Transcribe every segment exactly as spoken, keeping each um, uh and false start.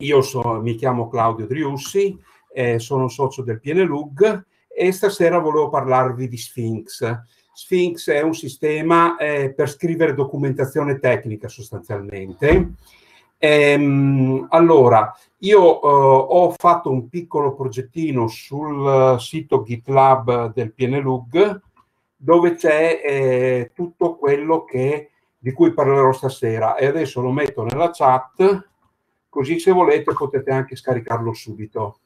Io so, mi chiamo Claudio Driussi, eh, sono socio del P N L U G e stasera volevo parlarvi di Sphinx. Sphinx è un sistema eh, per scrivere documentazione tecnica sostanzialmente. Ehm, allora, io eh, ho fatto un piccolo progettino sul sito GitLab del P N L U G dove c'è eh, tutto quello che, di cui parlerò stasera, e adesso lo metto nella chat, così se volete potete anche scaricarlo subito.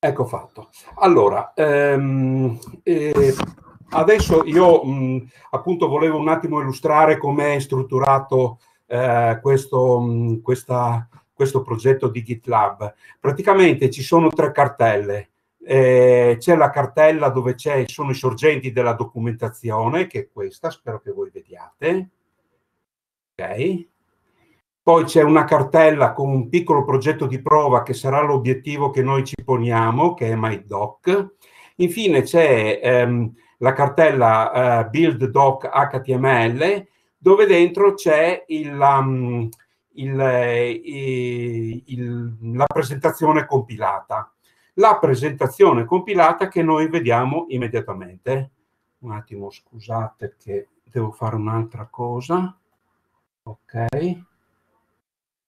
Ecco fatto. Allora, ehm, eh, adesso io mh, appunto volevo un attimo illustrare come è strutturato eh, questo, mh, questa, questo progetto di GitLab. Praticamente ci sono tre cartelle. Eh, c'è la cartella dove c'è, sono i sorgenti della documentazione, che è questa, spero che voi vediate. Ok. Poi c'è una cartella con un piccolo progetto di prova che sarà l'obiettivo che noi ci poniamo, che è MyDoc. Infine c'è ehm, la cartella eh, BuildDocHTML, dove dentro c'è il, um, il, eh, il, la presentazione compilata. La presentazione compilata che noi vediamo immediatamente. Un attimo, scusate che devo fare un'altra cosa. Ok.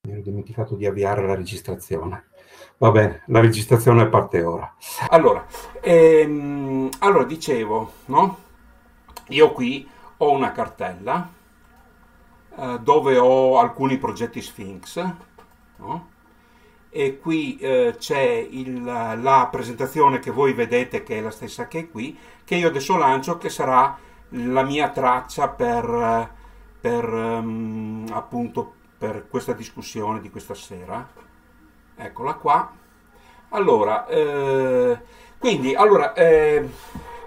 Mi ero dimenticato di avviare la registrazione. Va bene, la registrazione parte ora. Allora, ehm, allora dicevo, no? Io qui ho una cartella eh, dove ho alcuni progetti Sphinx, no? E qui eh, c'è la presentazione che voi vedete, che è la stessa che è qui, che io adesso lancio, che sarà la mia traccia per, per um, appunto, per questa discussione di questa sera. Eccola qua. Allora, eh, quindi, allora, eh,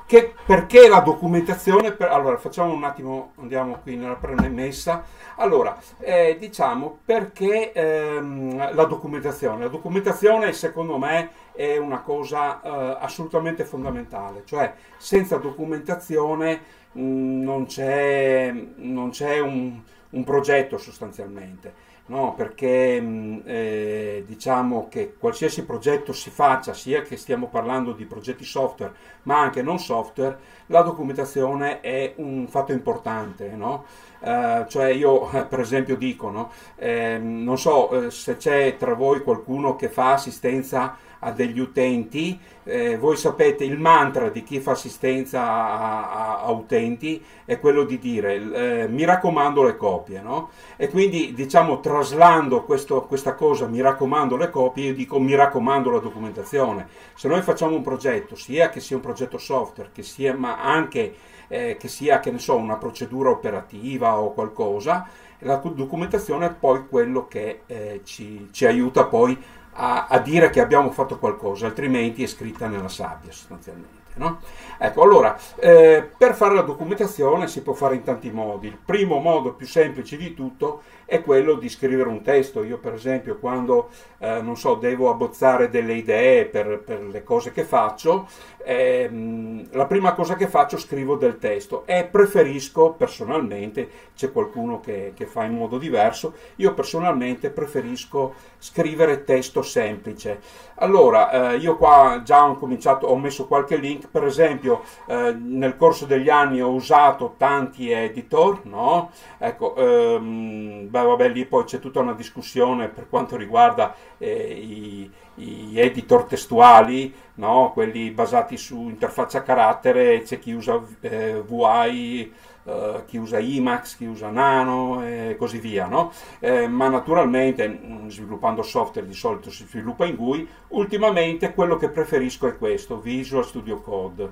che, perché la documentazione? Per, allora, facciamo un attimo, andiamo qui nella premessa. Allora, eh, diciamo, perché ehm, la documentazione? La documentazione, secondo me, è una cosa eh, assolutamente fondamentale. Cioè, senza documentazione mh, non c'è non c'è un... un progetto sostanzialmente, no? Perché mh, eh, diciamo che qualsiasi progetto si faccia, sia che stiamo parlando di progetti software ma anche non software, la documentazione è un fatto importante, no? Eh, cioè io per esempio dico, no? eh, non so eh, se c'è tra voi qualcuno che fa assistenza a degli utenti, eh, voi sapete il mantra di chi fa assistenza a, a, a utenti è quello di dire eh, mi raccomando le copie, no? E quindi diciamo, traslando questo, questa cosa, mi raccomando le copie, io dico mi raccomando la documentazione. Se noi facciamo un progetto, sia che sia un progetto software, che sia, ma anche eh, che sia, che ne so, una procedura operativa o qualcosa, la documentazione è poi quello che eh, ci, ci aiuta poi A, a dire che abbiamo fatto qualcosa, altrimenti è scritta nella sabbia sostanzialmente, no? Ecco, allora, eh, per fare la documentazione si può fare in tanti modi. Il primo modo, più semplice di tutto, è quello di scrivere un testo. Io per esempio, quando eh, non so, devo abbozzare delle idee per, per le cose che faccio, ehm, la prima cosa che faccio, scrivo del testo, e preferisco personalmente, c'è qualcuno che, che fa in modo diverso, io personalmente preferisco scrivere testo semplice. Allora, eh, io qua già ho cominciato, ho messo qualche link, per esempio eh, nel corso degli anni ho usato tanti editor, no? Ecco, ehm, beh, vabbè, lì poi c'è tutta una discussione per quanto riguarda eh, i, i editor testuali, no? Quelli basati su interfaccia carattere, c'è chi usa eh, V I, Uh, chi usa IMAX, chi usa Nano e così via, no? Eh, ma naturalmente, sviluppando software di solito si sviluppa in G U I. Ultimamente quello che preferisco è questo, Visual Studio Code.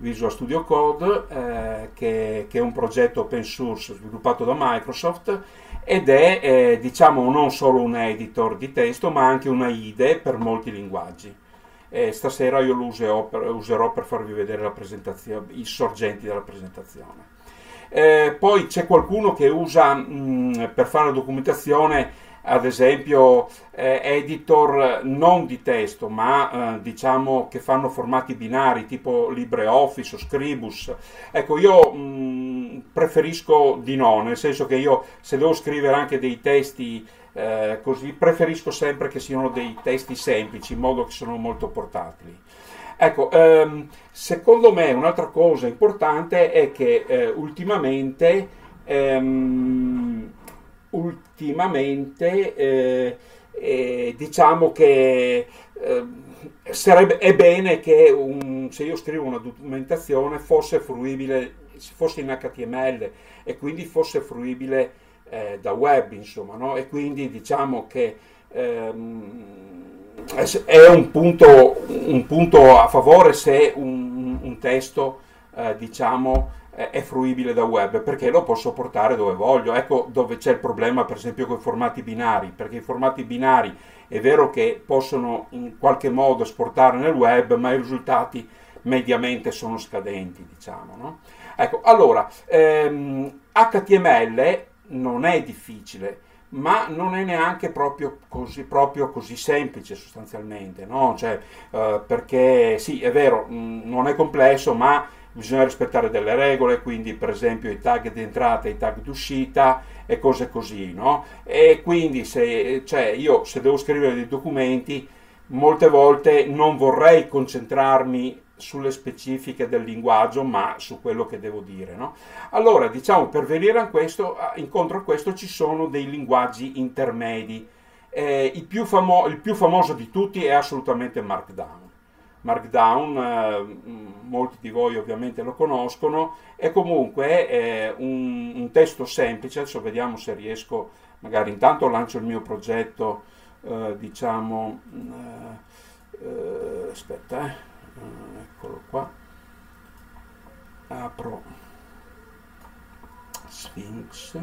Visual Studio Code eh, che, che è un progetto open source sviluppato da Microsoft, ed è eh, diciamo non solo un editor di testo ma anche una I D E per molti linguaggi. E stasera io lo userò per, userò per farvi vedere la presentazione, i sorgenti della presentazione. Eh, poi c'è qualcuno che usa mh, per fare la documentazione, ad esempio eh, editor non di testo ma eh, diciamo che fanno formati binari tipo LibreOffice o Scribus. Ecco, io mh, preferisco di no, nel senso che io, se devo scrivere anche dei testi eh, così, preferisco sempre che siano dei testi semplici, in modo che sono molto portatili. Ecco, ehm, secondo me un'altra cosa importante è che eh, ultimamente, ehm, ultimamente eh, eh, diciamo che eh, sarebbe, è bene che un, se io scrivo una documentazione fosse fruibile, fosse in acca ti emme elle e quindi fosse fruibile eh, da web, insomma, no? E quindi diciamo che ehm, è un punto, un punto a favore se un, un testo eh, diciamo eh, è fruibile da web, perché lo posso portare dove voglio. Ecco dove c'è il problema, per esempio, con i formati binari, perché i formati binari è vero che possono in qualche modo esportare nel web, ma i risultati mediamente sono scadenti, diciamo, no? Ecco, allora ehm, acca ti emme elle non è difficile, ma non è neanche proprio così, proprio così semplice, sostanzialmente, no? Cioè, eh, perché sì, è vero, mh, non è complesso, ma bisogna rispettare delle regole, quindi per esempio i tag di entrata, i tag di uscita e cose così, no? E quindi se, cioè, io se devo scrivere dei documenti, molte volte non vorrei concentrarmi sulle specifiche del linguaggio, ma su quello che devo dire, no? Allora, diciamo, per venire a questo, incontro a questo, ci sono dei linguaggi intermedi. Eh, il, più famo il più famoso di tutti è assolutamente Markdown. Markdown, eh, molti di voi ovviamente lo conoscono, è comunque eh, un, un testo semplice. Adesso vediamo se riesco, magari intanto lancio il mio progetto, eh, diciamo, eh, eh, aspetta, eh. eccolo qua, apro Sphinx,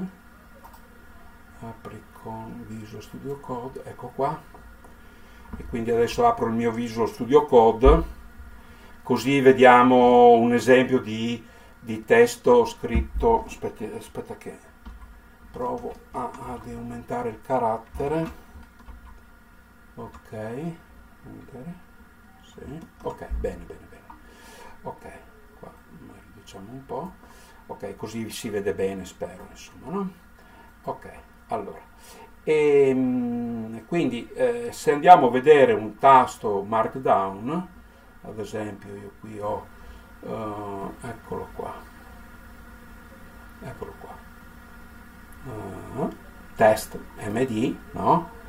apri con Visual Studio Code, ecco qua, e quindi adesso apro il mio Visual Studio Code, così vediamo un esempio di, di testo scritto. Aspetta, aspetta che provo a, ad aumentare il carattere, ok, vedere. Ok, bene, bene, bene. Ok, qua riduciamo un po'. Ok, così si vede bene, spero, insomma, no? Ok, allora. E, quindi, eh, se andiamo a vedere un tasto Markdown, ad esempio, io qui ho, uh, eccolo qua, eccolo qua, uh, test M D, no?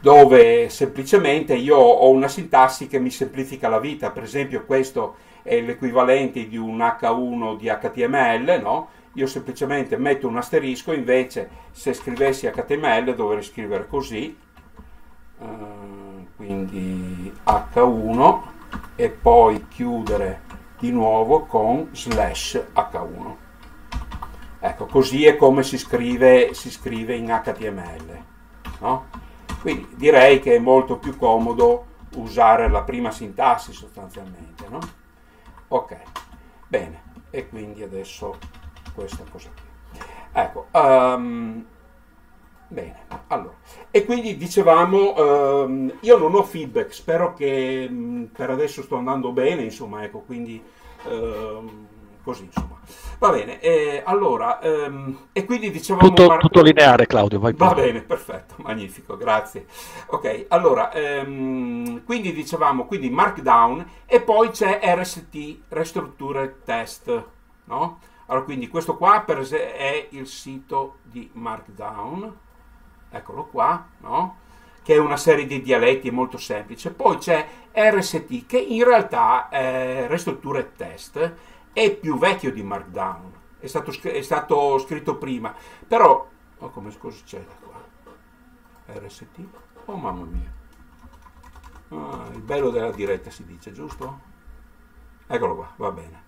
Dove semplicemente io ho una sintassi che mi semplifica la vita. Per esempio questo è l'equivalente di un acca uno di acca ti emme elle, no? Io semplicemente metto un asterisco, invece se scrivessi acca ti emme elle dovrei scrivere così, uh, quindi acca uno e poi chiudere di nuovo con slash acca uno. Ecco, così è come si scrive, si scrive in acca ti emme elle, no? Quindi direi che è molto più comodo usare la prima sintassi, sostanzialmente, no? Ok, bene, e quindi adesso questa cosa qui. Ecco, um, bene, allora, e quindi dicevamo, um, io non ho feedback, spero che um, per adesso sto andando bene, insomma, ecco, quindi um, così, insomma. Va bene, eh, allora, ehm, e quindi dicevamo... Tutto, tutto lineare, Claudio, vai pure. Va bene, perfetto, magnifico, grazie. Ok, allora, ehm, quindi dicevamo, quindi Markdown, e poi c'è erre esse ti, reStructuredText, no? Allora, quindi questo qua per esempio è il sito di Markdown, eccolo qua, no? Che è una serie di dialetti, molto semplice. Poi c'è erre esse ti, che in realtà è reStructuredText, è più vecchio di Markdown, è stato, è stato scritto prima, però, oh, come scusa c'è da qua, erre esse ti, oh mamma mia, ah, il bello della diretta si dice, giusto? Eccolo qua, va bene,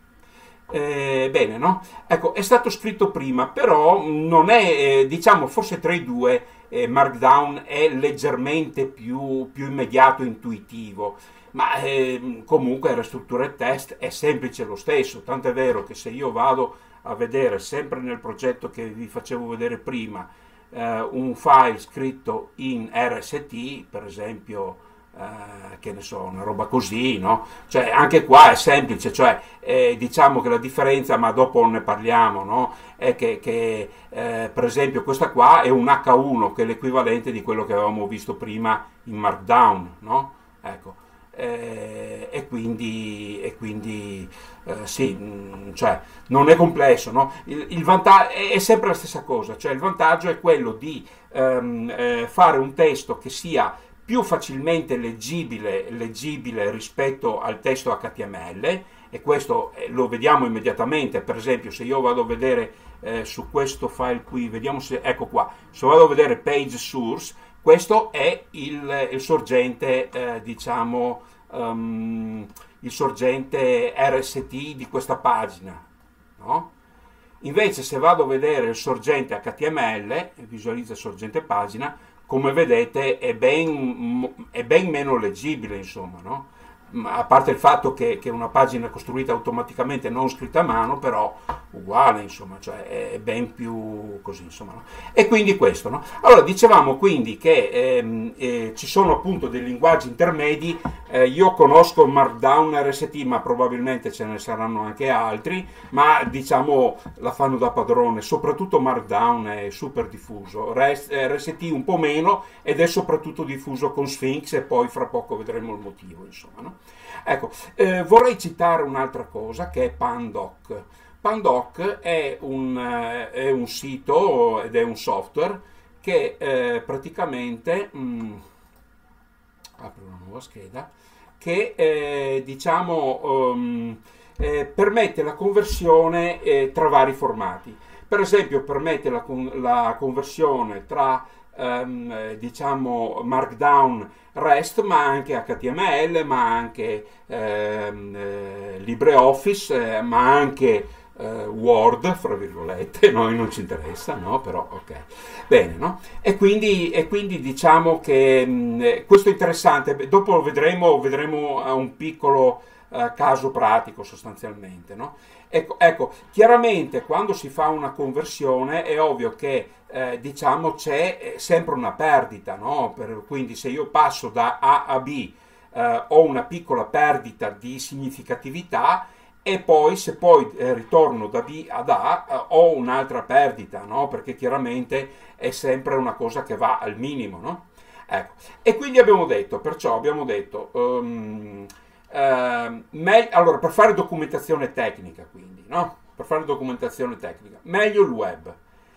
eh, bene, no? Ecco, è stato scritto prima, però non è, eh, diciamo, forse tra i due, eh, Markdown è leggermente più, più immediato e intuitivo, ma eh, comunque reStructuredText è semplice lo stesso, tant'è vero che se io vado a vedere sempre nel progetto che vi facevo vedere prima eh, un file scritto in erre esse ti, per esempio eh, che ne so, una roba così, no? Cioè, anche qua è semplice, cioè, eh, diciamo che la differenza, ma dopo ne parliamo, no? È che, che eh, per esempio questa qua è un acca uno, che è l'equivalente di quello che avevamo visto prima in Markdown, no? Ecco. Eh, e quindi, e quindi eh, sì, mh, cioè, non è complesso, no? il, il vantaggio è, è sempre la stessa cosa, cioè il vantaggio è quello di ehm, eh, fare un testo che sia più facilmente leggibile, leggibile rispetto al testo acca ti emme elle, e questo eh, lo vediamo immediatamente. Per esempio, se io vado a vedere eh, su questo file qui, vediamo se, ecco qua, se vado a vedere page source, questo è il, il sorgente, eh, diciamo, um, il sorgente erre esse ti di questa pagina, no? Invece se vado a vedere il sorgente acca ti emme elle, visualizza il sorgente pagina, come vedete è ben, è ben meno leggibile, insomma, no? A parte il fatto che, che una pagina è costruita automaticamente, non scritta a mano, però uguale, insomma, cioè è ben più così, insomma, no? E quindi questo, no? Allora, dicevamo quindi che ehm, eh, ci sono appunto dei linguaggi intermedi. Eh, io conosco Markdown erre esse ti, ma probabilmente ce ne saranno anche altri, ma diciamo la fanno da padrone. Soprattutto Markdown è super diffuso, erre esse ti un po' meno, ed è soprattutto diffuso con Sphinx, e poi fra poco vedremo il motivo, insomma, no? Ecco, eh, vorrei citare un'altra cosa, che è Pandoc. Pandoc è un, è un sito ed è un software che eh, praticamente, mh, apro una nuova scheda, che eh, diciamo um, eh, permette la conversione eh, tra vari formati. Per esempio permette la, la conversione tra ehm, diciamo Markdown, REST, ma anche acca ti emme elle, ma anche ehm, eh, LibreOffice, eh, ma anche Uh, Word, fra virgolette, noi non ci interessa, no? Però ok, bene, no? E quindi, e quindi diciamo che mh, questo è interessante. Dopo vedremo, vedremo un piccolo uh, caso pratico, sostanzialmente, no? Ecco, ecco, chiaramente quando si fa una conversione è ovvio che eh, diciamo c'è sempre una perdita, no? Per, quindi se io passo da A a B eh, ho una piccola perdita di significatività, e poi se poi eh, ritorno da B ad A eh, ho un'altra perdita, no? Perché chiaramente è sempre una cosa che va al minimo, no? Ecco. E quindi abbiamo detto, perciò abbiamo detto, um, eh, me allora, per fare documentazione tecnica, quindi, no? Per fare documentazione tecnica, meglio il web,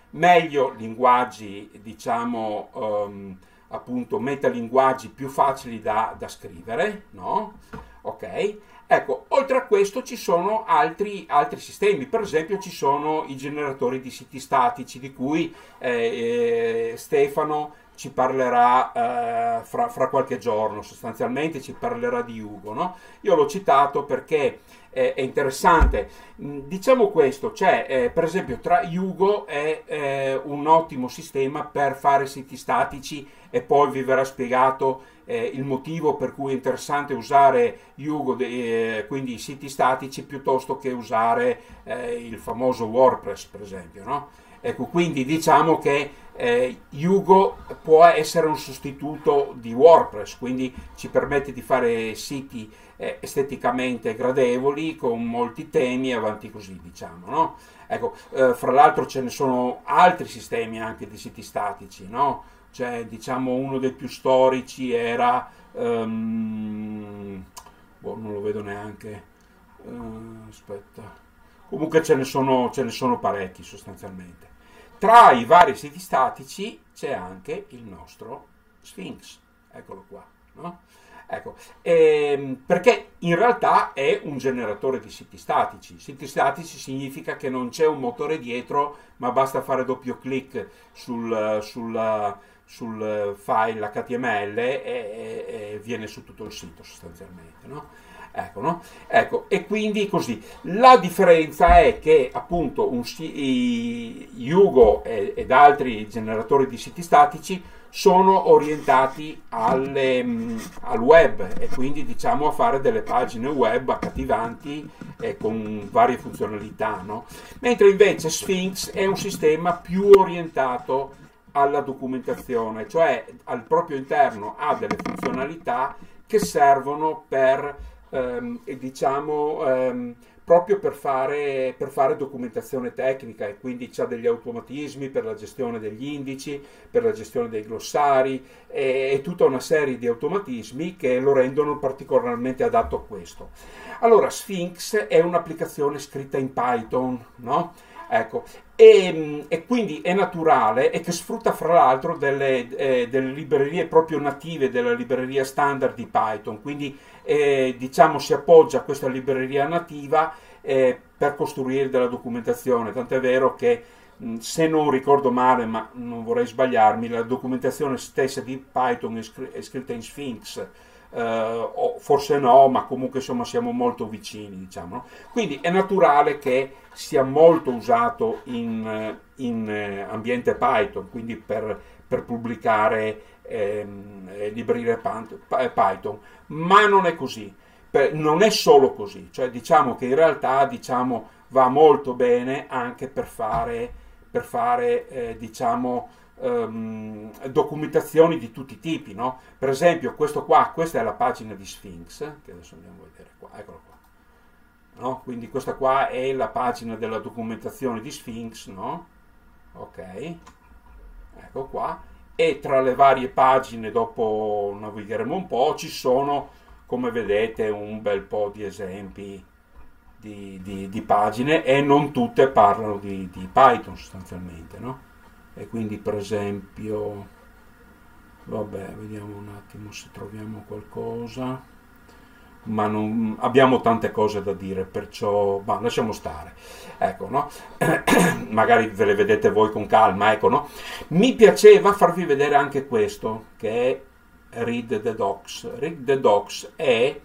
meglio linguaggi, diciamo, um, appunto, metalinguaggi più facili da, da scrivere, no? Ok? Ecco, oltre a questo ci sono altri, altri sistemi. Per esempio ci sono i generatori di siti statici, di cui eh, Stefano ci parlerà eh, fra, fra qualche giorno, sostanzialmente ci parlerà di Hugo, no? Io l'ho citato perché eh, è interessante. Diciamo questo, cioè, eh, per esempio tra Hugo è eh, un ottimo sistema per fare siti statici, e poi vi verrà spiegato Eh, il motivo per cui è interessante usare Hugo, eh, quindi i siti statici, piuttosto che usare eh, il famoso WordPress, per esempio, no? Ecco, quindi diciamo che eh, Hugo può essere un sostituto di WordPress, quindi ci permette di fare siti eh, esteticamente gradevoli, con molti temi, avanti così, diciamo, no? Ecco, eh, fra l'altro ce ne sono altri sistemi anche di siti statici, no? Cioè, diciamo, uno dei più storici era, um, boh, non lo vedo neanche, uh, aspetta, comunque ce ne sono, ce ne sono parecchi, sostanzialmente. Tra i vari siti statici c'è anche il nostro Sphinx, eccolo qua, no? Ecco, ehm, perché in realtà è un generatore di siti statici. Siti statici significa che non c'è un motore dietro, ma basta fare doppio clic sul, sul, sul file acca ti emme elle e, e, e viene su tutto il sito, sostanzialmente, no? Ecco, no? Ecco, e quindi così. La differenza è che appunto un, i, Hugo e, ed altri generatori di siti statici sono orientati alle, mh, al web, e quindi diciamo a fare delle pagine web accattivanti e con varie funzionalità, no? Mentre invece Sphinx è un sistema più orientato alla documentazione, cioè al proprio interno ha delle funzionalità che servono per, ehm, diciamo, ehm, proprio per fare, per fare documentazione tecnica, e quindi c'ha degli automatismi per la gestione degli indici, per la gestione dei glossari e, e tutta una serie di automatismi che lo rendono particolarmente adatto a questo. Allora, Sphinx è un'applicazione scritta in Python, no? Ecco, e, e quindi è naturale, e che sfrutta fra l'altro delle, eh, delle librerie proprio native della libreria standard di Python, quindi eh, diciamo si appoggia a questa libreria nativa eh, per costruire della documentazione, tant'è vero che mh, se non ricordo male, ma non vorrei sbagliarmi, la documentazione stessa di Python è, scr è scritta in Sphinx. Uh, o forse no, ma comunque insomma siamo molto vicini, diciamo, no? Quindi è naturale che sia molto usato in, in ambiente Python, quindi per, per pubblicare ehm, librerie Python, ma non è così, per, non è solo così, cioè diciamo che in realtà diciamo, va molto bene anche per fare, per fare eh, diciamo, documentazioni di tutti i tipi, no? Per esempio questo qua, questa è la pagina di Sphinx, che adesso andiamo a vedere qua, eccola qua, no? Quindi questa qua è la pagina della documentazione di Sphinx, no? Ok, ecco qua, e tra le varie pagine, dopo navigheremo un po', ci sono, come vedete, un bel po' di esempi di, di, di pagine, e non tutte parlano di, di Python sostanzialmente, no? E quindi per esempio, vabbè, vediamo un attimo se troviamo qualcosa, ma non, abbiamo tante cose da dire, perciò bah, lasciamo stare, ecco, no? Magari ve le vedete voi con calma, ecco, no? Mi piaceva farvi vedere anche questo, che è Read the Docs. Read the Docs è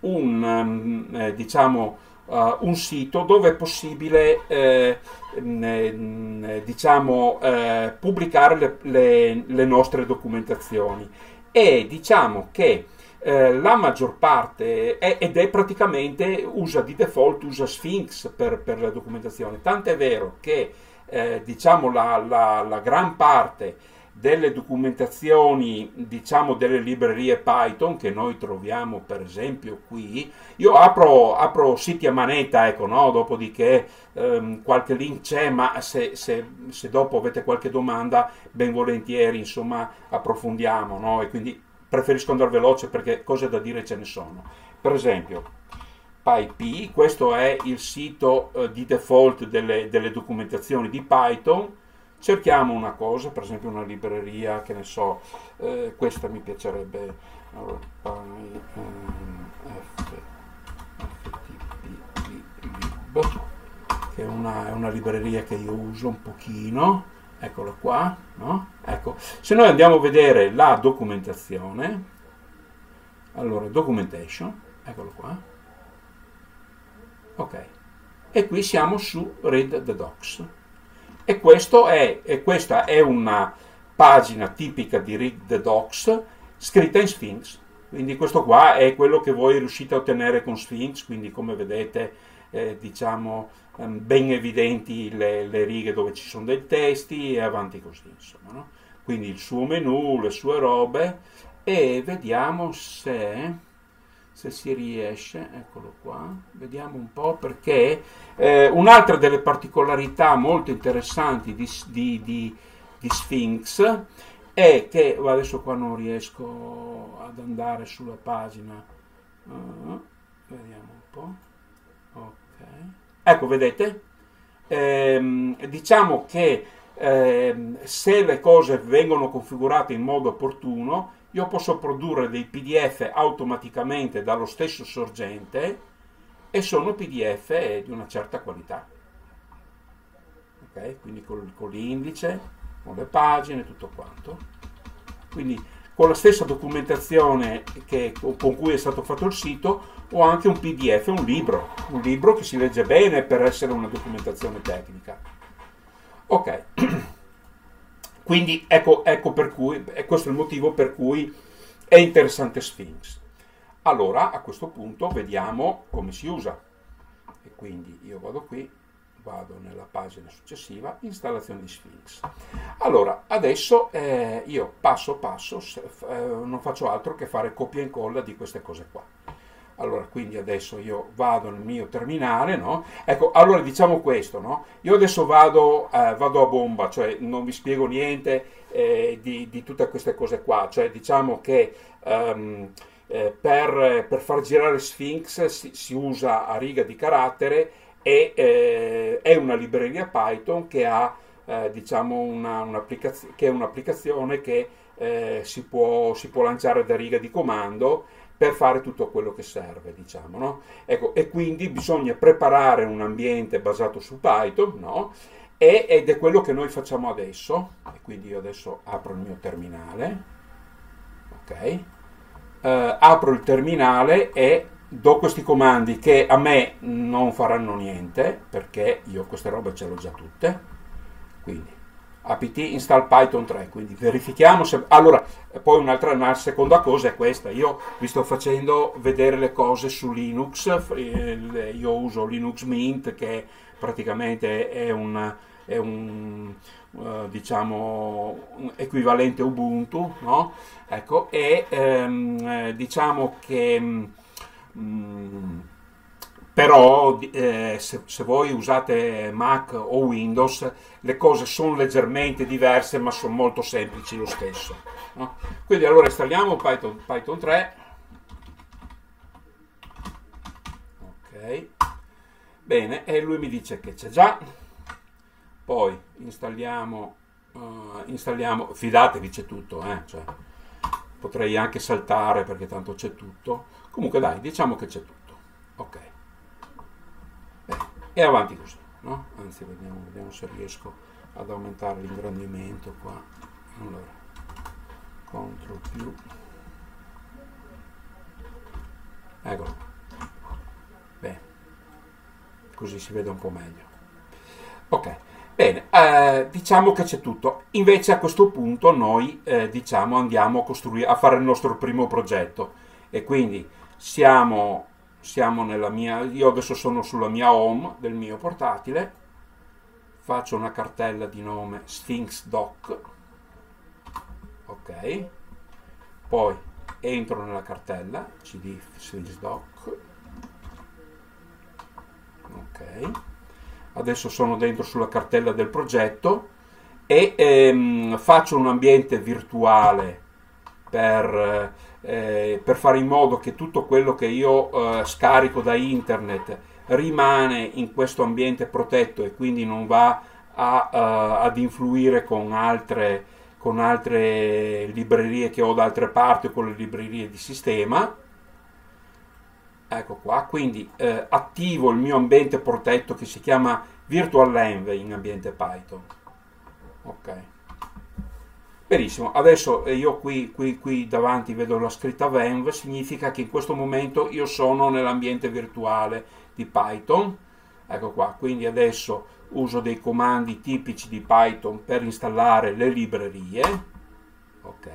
un, eh, diciamo, Uh, un sito dove è possibile eh, mh, diciamo, eh, pubblicare le, le, le nostre documentazioni, e diciamo che eh, la maggior parte è, ed è praticamente usa di default, usa Sphinx per, per la documentazione, tant'è vero che eh, diciamo la, la, la gran parte delle documentazioni, diciamo, delle librerie Python che noi troviamo per esempio qui, io apro, apro siti a manetta, ecco, no? Dopodiché ehm, qualche link c'è, ma se, se, se dopo avete qualche domanda, ben volentieri, insomma, approfondiamo, no? E quindi preferisco andare veloce perché cose da dire ce ne sono. Per esempio PyPI, questo è il sito eh, di default delle, delle documentazioni di Python. Cerchiamo una cosa, per esempio una libreria, che ne so, eh, questa mi piacerebbe, allora, F T P lib, che è una, è una libreria che io uso un pochino, eccola qua, no? Ecco, se noi andiamo a vedere la documentazione, allora, documentation, eccolo qua, ok, e qui siamo su Read the Docs. E, questo è, e questa è una pagina tipica di Read the Docs scritta in Sphinx, quindi questo qua è quello che voi riuscite a ottenere con Sphinx, quindi come vedete eh, diciamo ehm, ben evidenti le, le righe dove ci sono dei testi e avanti così, insomma, no? Quindi il suo menu, le sue robe, e vediamo se... se si riesce, eccolo qua, vediamo un po', perché eh, un'altra delle particolarità molto interessanti di, di, di, di Sphinx è che, adesso qua non riesco ad andare sulla pagina, uh, vediamo un po', ok, ecco, vedete, ehm, diciamo che ehm, se le cose vengono configurate in modo opportuno, io posso produrre dei P D F automaticamente dallo stesso sorgente, e sono P D F di una certa qualità. Ok? Quindi con, con l'indice, con le pagine, tutto quanto. Quindi con la stessa documentazione che, con cui è stato fatto il sito, ho anche un P D F, un libro. Un libro che si legge bene per essere una documentazione tecnica. Ok. Quindi ecco, ecco per cui, e questo è il motivo per cui è interessante Sphinx. Allora, a questo punto vediamo come si usa. E quindi io vado qui, vado nella pagina successiva, installazione di Sphinx. Allora, adesso eh, io passo passo eh, non faccio altro che fare copia e incolla di queste cose qua. Allora, quindi adesso io vado nel mio terminale, no? Ecco, allora diciamo questo, no? Io adesso vado, eh, vado a bomba, cioè non vi spiego niente eh, di, di tutte queste cose qua, cioè diciamo che... Um, Per, per far girare Sphinx si, si usa a riga di carattere e eh, è una libreria Python che ha eh, diciamo una, un'applicazione che è un'applicazione che eh, si, può, si può lanciare da riga di comando per fare tutto quello che serve, diciamo, no? Ecco, e quindi bisogna preparare un ambiente basato su Python, no? E, ed è quello che noi facciamo adesso. E quindi io adesso apro il mio terminale, ok? Uh, apro il terminale e do questi comandi che a me non faranno niente perché io queste robe ce l'ho già tutte. Quindi apt install python tre, quindi verifichiamo se... Allora, poi un'altra una seconda cosa è questa: io vi sto facendo vedere le cose su Linux, io uso Linux Mint, che praticamente è un, è un Uh, diciamo un equivalente Ubuntu, no? Ecco, e ehm, diciamo che mm, però eh, se, se voi usate Mac o Windows le cose sono leggermente diverse ma sono molto semplici lo stesso, no? Quindi allora installiamo Python, Python tre, ok, bene, e lui mi dice che c'è già. Poi installiamo, uh, installiamo, fidatevi c'è tutto, eh? Cioè, potrei anche saltare perché tanto c'è tutto, comunque dai, diciamo che c'è tutto, ok, bene, e avanti così, no? Anzi, vediamo, vediamo se riesco ad aumentare l'ingrandimento qua, allora, control più, eccolo, bene, così si vede un po' meglio, ok. Bene, eh, diciamo che c'è tutto. Invece a questo punto noi eh, diciamo andiamo a costruire, a fare il nostro primo progetto. E quindi siamo, siamo nella mia, io adesso sono sulla mia home del mio portatile, faccio una cartella di nome Sphinx Doc, ok, poi entro nella cartella cd Sphinx Doc, ok. Adesso sono dentro sulla cartella del progetto e ehm, faccio un ambiente virtuale per, eh, per fare in modo che tutto quello che io eh, scarico da internet rimane in questo ambiente protetto e quindi non va a, a, ad influire con altre, con altre librerie che ho da altre parti o con le librerie di sistema. Ecco qua, quindi eh, attivo il mio ambiente protetto che si chiama virtualenv in ambiente Python. Ok, benissimo. Adesso io qui, qui, qui davanti vedo la scritta venv, significa che in questo momento io sono nell'ambiente virtuale di Python. Ecco qua, quindi adesso uso dei comandi tipici di Python per installare le librerie. Ok,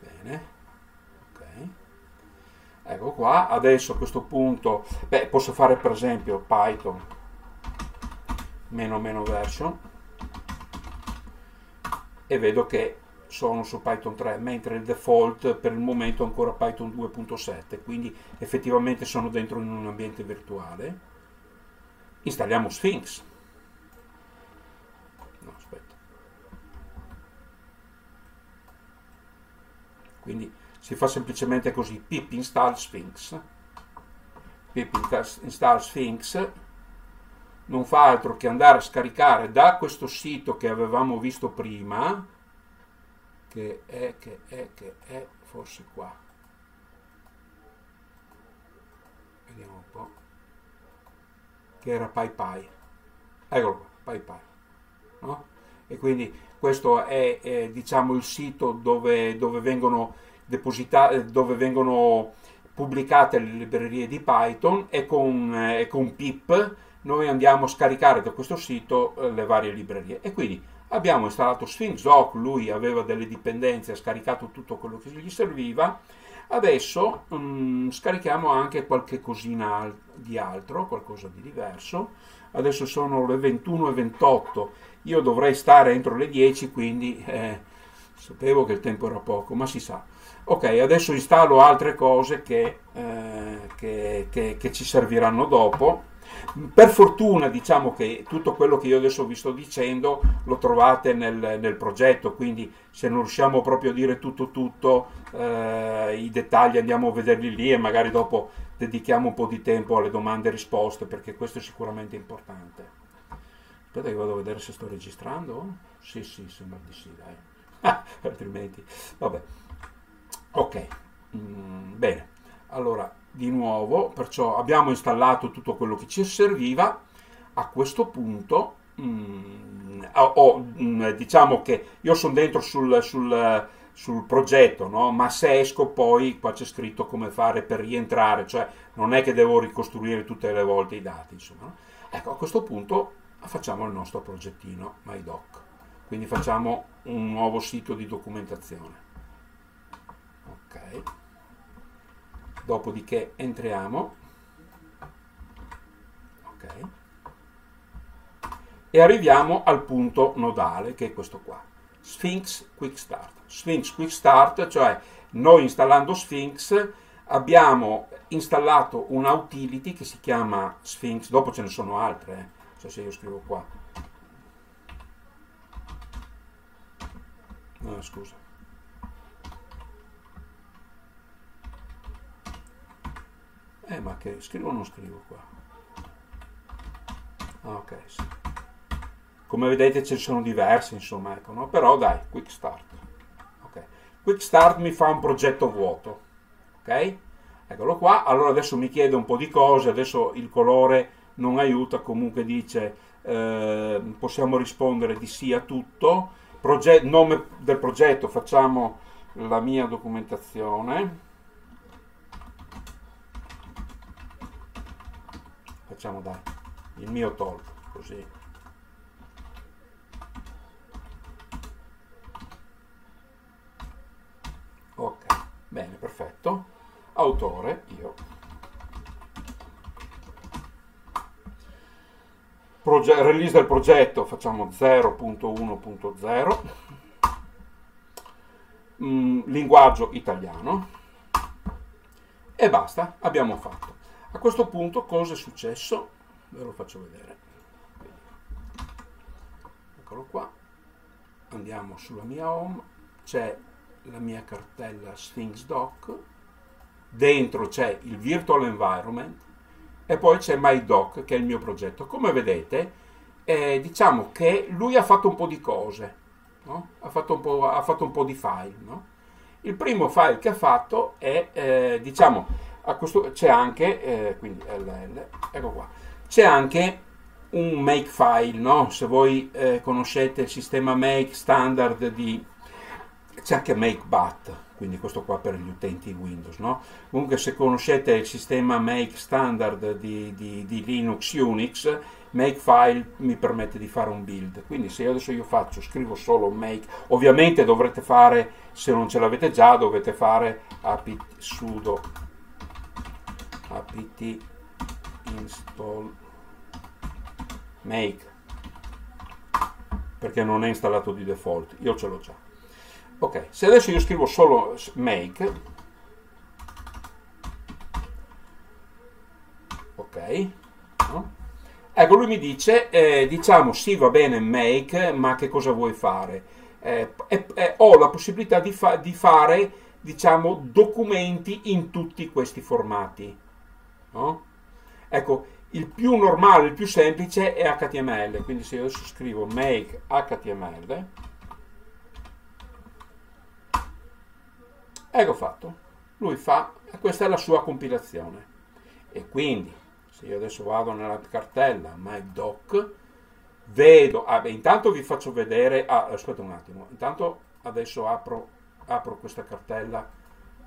bene. Ecco qua, adesso a questo punto, beh, posso fare per esempio Python meno meno version e vedo che sono su Python tre, mentre il default per il momento è ancora Python due punto sette, quindi effettivamente sono dentro in un ambiente virtuale. Installiamo Sphinx. No, aspetta. Quindi si fa semplicemente così, pip install Sphinx, pip install Sphinx, non fa altro che andare a scaricare da questo sito che avevamo visto prima, che è, che è, che è, forse qua, vediamo un po', che era PyPI, eccolo qua, PyPI, no? E quindi questo è, è diciamo il sito dove, dove vengono depositare, dove vengono pubblicate le librerie di Python e con, eh, con pip noi andiamo a scaricare da questo sito eh, le varie librerie. E quindi abbiamo installato Sphinx Doc, lui aveva delle dipendenze, ha scaricato tutto quello che gli serviva. Adesso um, scarichiamo anche qualche cosina di altro, qualcosa di diverso. Adesso sono le ventuno e ventotto, io dovrei stare entro le dieci, quindi eh, sapevo che il tempo era poco, ma si sa. Ok, adesso installo altre cose che, eh, che, che, che ci serviranno dopo. Per fortuna, diciamo che tutto quello che io adesso vi sto dicendo lo trovate nel, nel progetto, quindi se non riusciamo proprio a dire tutto tutto, eh, i dettagli andiamo a vederli lì e magari dopo dedichiamo un po' di tempo alle domande e risposte, perché questo è sicuramente importante. Aspetta che vado a vedere se sto registrando. Sì, sì, sembra di sì, dai. Ah, altrimenti, vabbè. Ok, mm, bene. Allora, di nuovo, perciò abbiamo installato tutto quello che ci serviva. A questo punto mm, oh, mm, diciamo che io sono dentro sul, sul, sul progetto, no? Ma se esco poi qua c'è scritto come fare per rientrare, cioè non è che devo ricostruire tutte le volte i dati, insomma, no? Ecco, a questo punto facciamo il nostro progettino MyDoc, quindi facciamo un nuovo sito di documentazione. Ok, dopodiché entriamo, okay, e arriviamo al punto nodale, che è questo qua, Sphinx Quick Start. Sphinx Quick Start, cioè noi installando Sphinx abbiamo installato una utility che si chiama Sphinx, dopo ce ne sono altre, eh. Cioè se io scrivo qua, no, scusa. Eh, ma che scrivo o non scrivo qua? Ah, ok, sì. Come vedete ce ne sono diversi, insomma, ecco, no? Però dai, Quick Start. Okay. Quick Start mi fa un progetto vuoto, ok? Eccolo qua, allora adesso mi chiede un po' di cose, adesso il colore non aiuta, comunque dice eh, possiamo rispondere di sì a tutto. Proget- nome del progetto, facciamo la mia documentazione. Facciamo dai, il mio talk, così. Ok, bene, perfetto. Autore, io. Proge- release del progetto, facciamo zero punto uno punto zero. Mm, linguaggio italiano. E basta, abbiamo fatto. A questo punto cosa è successo? Ve lo faccio vedere. Eccolo qua. Andiamo sulla mia home, c'è la mia cartella Sphinx Doc, dentro c'è il virtual environment e poi c'è MyDoc, che è il mio progetto. Come vedete, eh, diciamo che lui ha fatto un po' di cose, no? Ha fatto un po', ha fatto un po' di file, no? Il primo file che ha fatto è, eh, diciamo, c'è anche, eh, quindi ll, ecco qua, c'è anche un makefile, no? Se voi eh, conoscete il sistema make standard di, c'è anche makebat, quindi questo qua per gli utenti Windows, no? Comunque se conoscete il sistema make standard di, di, di Linux Unix, makefile mi permette di fare un build, quindi se io adesso io faccio, scrivo solo make, ovviamente dovrete fare, se non ce l'avete già, dovete fare apt sudo apt install make, perché non è installato di default, io ce l'ho già. Ok, se adesso io scrivo solo make, ok, no? Ecco, lui mi dice eh, diciamo sì, va bene make, ma che cosa vuoi fare? Eh, eh, eh, ho la possibilità di, fa di fare, diciamo, documenti in tutti questi formati, no? Ecco, il più normale, il più semplice è acca ti emme elle, quindi se io adesso scrivo make acca ti emme elle, ecco fatto, lui fa, questa è la sua compilazione. E quindi se io adesso vado nella cartella MyDoc, vedo, ah, beh, intanto vi faccio vedere, ah, aspetta un attimo, intanto adesso apro, apro questa cartella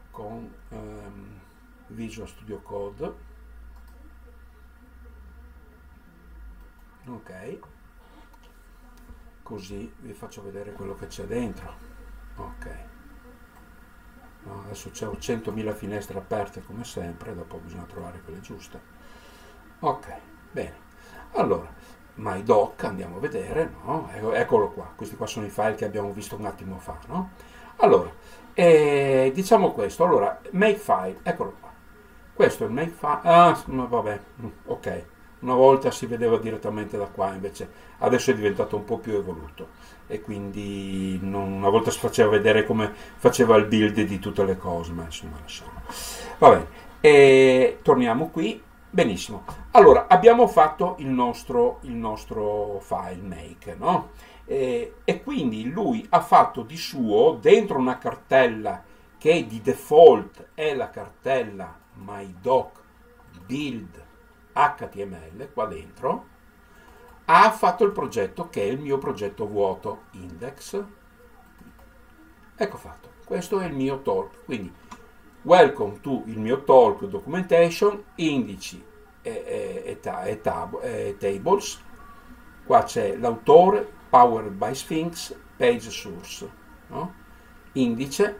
con ehm, Visual Studio Code, ok, così vi faccio vedere quello che c'è dentro. Ok, no, adesso c'è centomila finestre aperte come sempre, dopo bisogna trovare quelle giuste. Ok, bene, allora MyDoc, andiamo a vedere, no? Eccolo qua, questi qua sono i file che abbiamo visto un attimo fa, no? Allora, eh, diciamo questo, allora, makefile, eccolo qua, questo è il makefile, ah, ma vabbè, ok, una volta si vedeva direttamente da qua, invece adesso è diventato un po' più evoluto, e quindi non, una volta si faceva vedere come faceva il build di tutte le cose, ma insomma lasciamo. Va bene, e torniamo qui. Benissimo, allora abbiamo fatto il nostro, il nostro file make, no? E, e quindi lui ha fatto di suo dentro una cartella che di default è la cartella MyDoc build acca ti emme elle, qua dentro ha fatto il progetto che è il mio progetto vuoto index. Ecco fatto, questo è il mio talk, quindi welcome to il mio talk documentation, indici e, e, e, e, tab, e tables, qua c'è l'autore, powered by Sphinx, page source, no? Indice,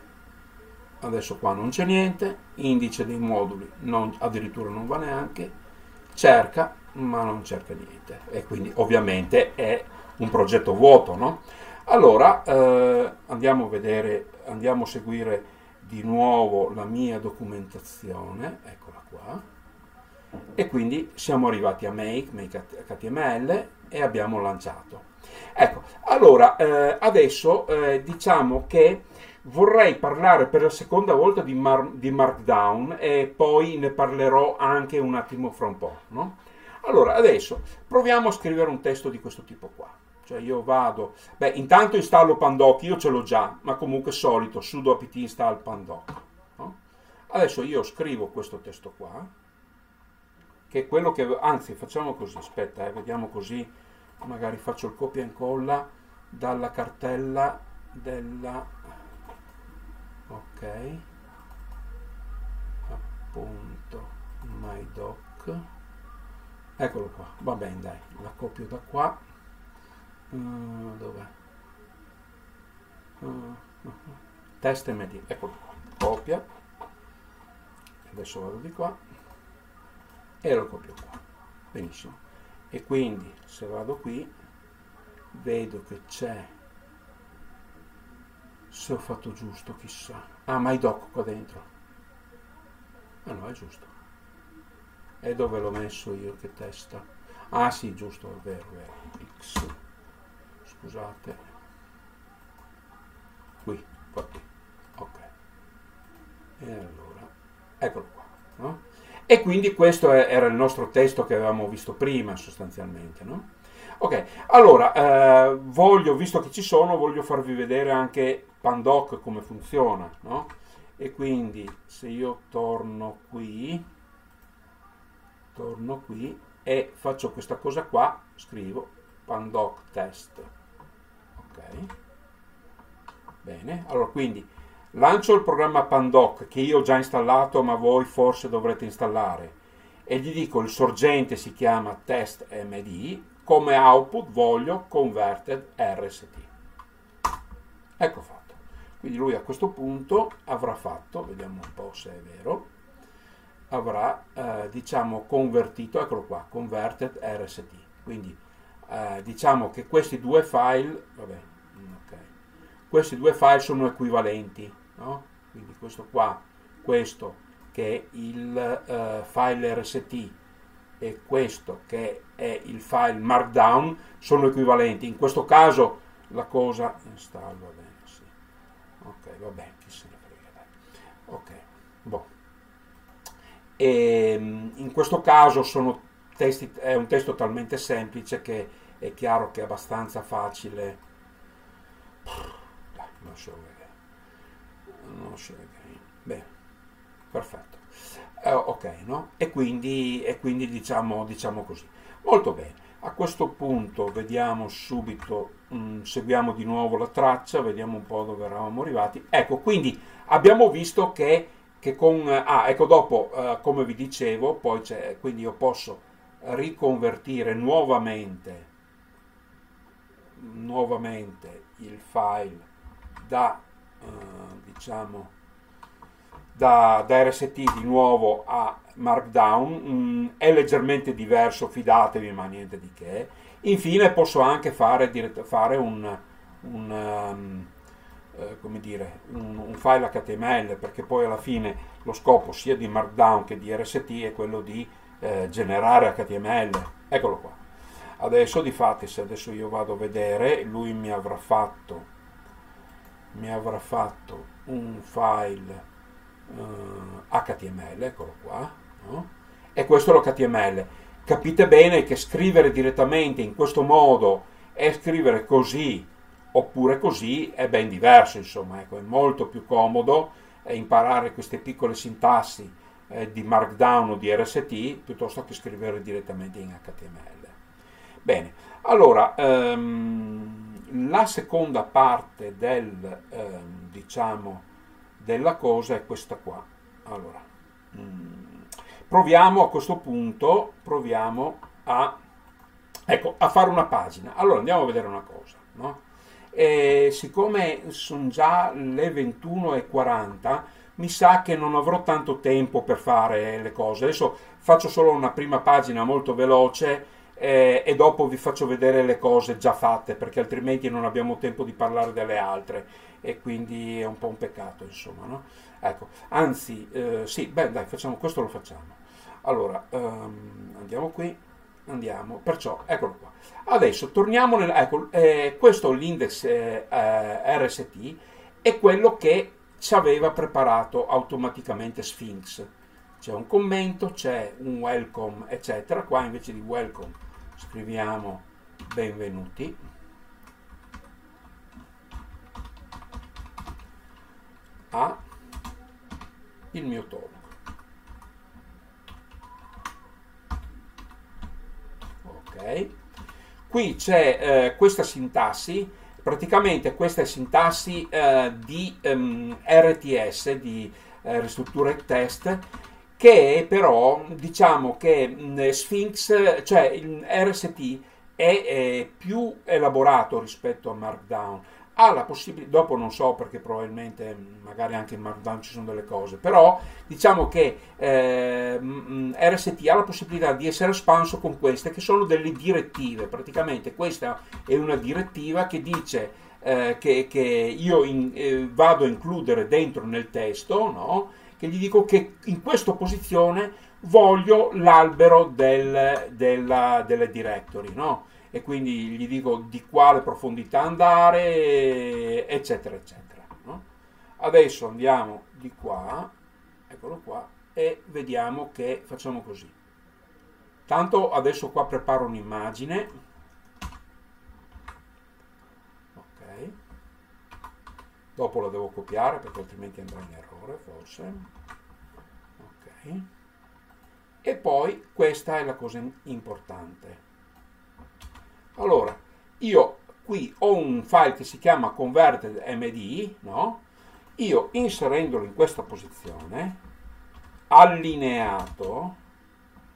adesso qua non c'è niente, indice dei moduli, non, addirittura non va neanche, cerca, ma non cerca niente, e quindi ovviamente è un progetto vuoto, no? Allora, eh, andiamo a vedere, andiamo a seguire di nuovo la mia documentazione, eccola qua, e quindi siamo arrivati a make, make acca ti emme elle, e abbiamo lanciato. Ecco, allora eh, adesso eh, diciamo che vorrei parlare per la seconda volta di, mar di Markdown, e poi ne parlerò anche un attimo fra un po', no? Allora adesso proviamo a scrivere un testo di questo tipo qua. Cioè io vado, beh, intanto installo Pandoc, io ce l'ho già, ma comunque solito, sudo apt install Pandoc, no? Adesso io scrivo questo testo qua, che è quello che, anzi facciamo così, aspetta, eh, vediamo così, magari faccio il copia e incolla dalla cartella della, ok, appunto, MyDoc, eccolo qua, va bene dai, la copio da qua. Uh, dov'è? Uh, uh, test md, eccolo qua, copia, adesso vado di qua e lo copio qua, benissimo, e quindi se vado qui vedo che c'è, se ho fatto giusto chissà, ah, MyDoc qua dentro, ah no, è giusto, e dove l'ho messo io, che testa, ah sì, giusto, è vero, è vero, x, scusate, qui, qua, qui, ok, e allora, eccolo qua, no? E quindi questo è, era il nostro testo che avevamo visto prima sostanzialmente, no? Ok, allora, eh, voglio, visto che ci sono, voglio farvi vedere anche Pandoc come funziona, no? E quindi se io torno qui, torno qui e faccio questa cosa qua, scrivo Pandoc test. Bene, allora quindi lancio il programma Pandoc che io ho già installato, ma voi forse dovrete installare, e gli dico il sorgente si chiama testmd, come output voglio converted erre esse ti. Ecco fatto. Quindi lui a questo punto avrà fatto, vediamo un po' se è vero, avrà eh, diciamo convertito, eccolo qua, converted erre esse ti. Quindi eh, diciamo che questi due file, vabbè, questi due file sono equivalenti, no? Quindi questo qua, questo che è il eh, file erre esse ti e questo che è il file markdown sono equivalenti. In questo caso la cosa installo, va bene, sì. Ok, va bene, chi se ne frega. Ok, boh. E, in questo caso sono testi, è un testo talmente semplice che è chiaro che è abbastanza facile. Non so again. Non so again. Bene, perfetto. Eh, ok, no? E quindi, e quindi diciamo, diciamo così. Molto bene. A questo punto vediamo subito, mh, seguiamo di nuovo la traccia, vediamo un po' dove eravamo arrivati. Ecco, quindi abbiamo visto che, che con... Ah, ecco, dopo, eh, come vi dicevo, poi c'è, quindi io posso riconvertire nuovamente nuovamente il file da eh, diciamo Da, da R S T di nuovo a Markdown, mm, è leggermente diverso, fidatevi, ma niente di che. Infine posso anche fare, dirett- fare un, un, um, eh, come dire, un, un file H T M L, perché poi alla fine lo scopo sia di Markdown che di R S T è quello di eh, generare H T M L. Eccolo qua. Adesso difatti, se adesso io vado a vedere, lui mi avrà fatto, mi avrà fatto un file Uh, H T M L, eccolo qua, no? E questo è l'H T M L. Capite bene che scrivere direttamente in questo modo e scrivere così oppure così è ben diverso, insomma, ecco, è molto più comodo eh, imparare queste piccole sintassi eh, di Markdown o di R S T piuttosto che scrivere direttamente in H T M L. Bene, allora um, la seconda parte del um, diciamo della cosa è questa qua. Allora, mh, proviamo a questo punto, proviamo a, ecco, a fare una pagina. Allora andiamo a vedere una cosa, no? E siccome sono già le ventuno e quaranta, mi sa che non avrò tanto tempo per fare le cose. Adesso faccio solo una prima pagina molto veloce eh, e dopo vi faccio vedere le cose già fatte, perché altrimenti non abbiamo tempo di parlare delle altre. E quindi è un po' un peccato, insomma, no? Ecco, anzi, eh, sì, beh, dai, facciamo questo, lo facciamo. Allora, um, andiamo qui, andiamo, perciò, eccolo qua. Adesso, torniamo nel, ecco, eh, questo l'index eh, eh, R S T è quello che ci aveva preparato automaticamente Sphinx. C'è un commento, c'è un welcome, eccetera. Qua invece di welcome scriviamo benvenuti. A il mio tono, ok. Qui c'è eh, questa sintassi, praticamente questa è sintassi eh, di ehm, R T S, di eh, reStructuredText, che però diciamo che mh, Sphinx, cioè il R S T è, è più elaborato rispetto a Markdown. Ha la possibilità, dopo non so perché probabilmente magari anche in Markdown ci sono delle cose, però diciamo che eh, R S T ha la possibilità di essere espanso con queste che sono delle direttive. Praticamente questa è una direttiva che dice eh, che, che io in, eh, vado a includere dentro nel testo, no? Che gli dico che in questa posizione voglio l'albero del, della, delle directory, no? E quindi gli dico di quale profondità andare, eccetera, eccetera, no? Adesso andiamo di qua, eccolo qua, e vediamo che facciamo così. Tanto adesso qua preparo un'immagine, ok, dopo la devo copiare perché altrimenti andrà in errore, forse, ok, e poi questa è la cosa importante. Allora, io qui ho un file che si chiama converted M D, no? Io inserendolo in questa posizione, allineato,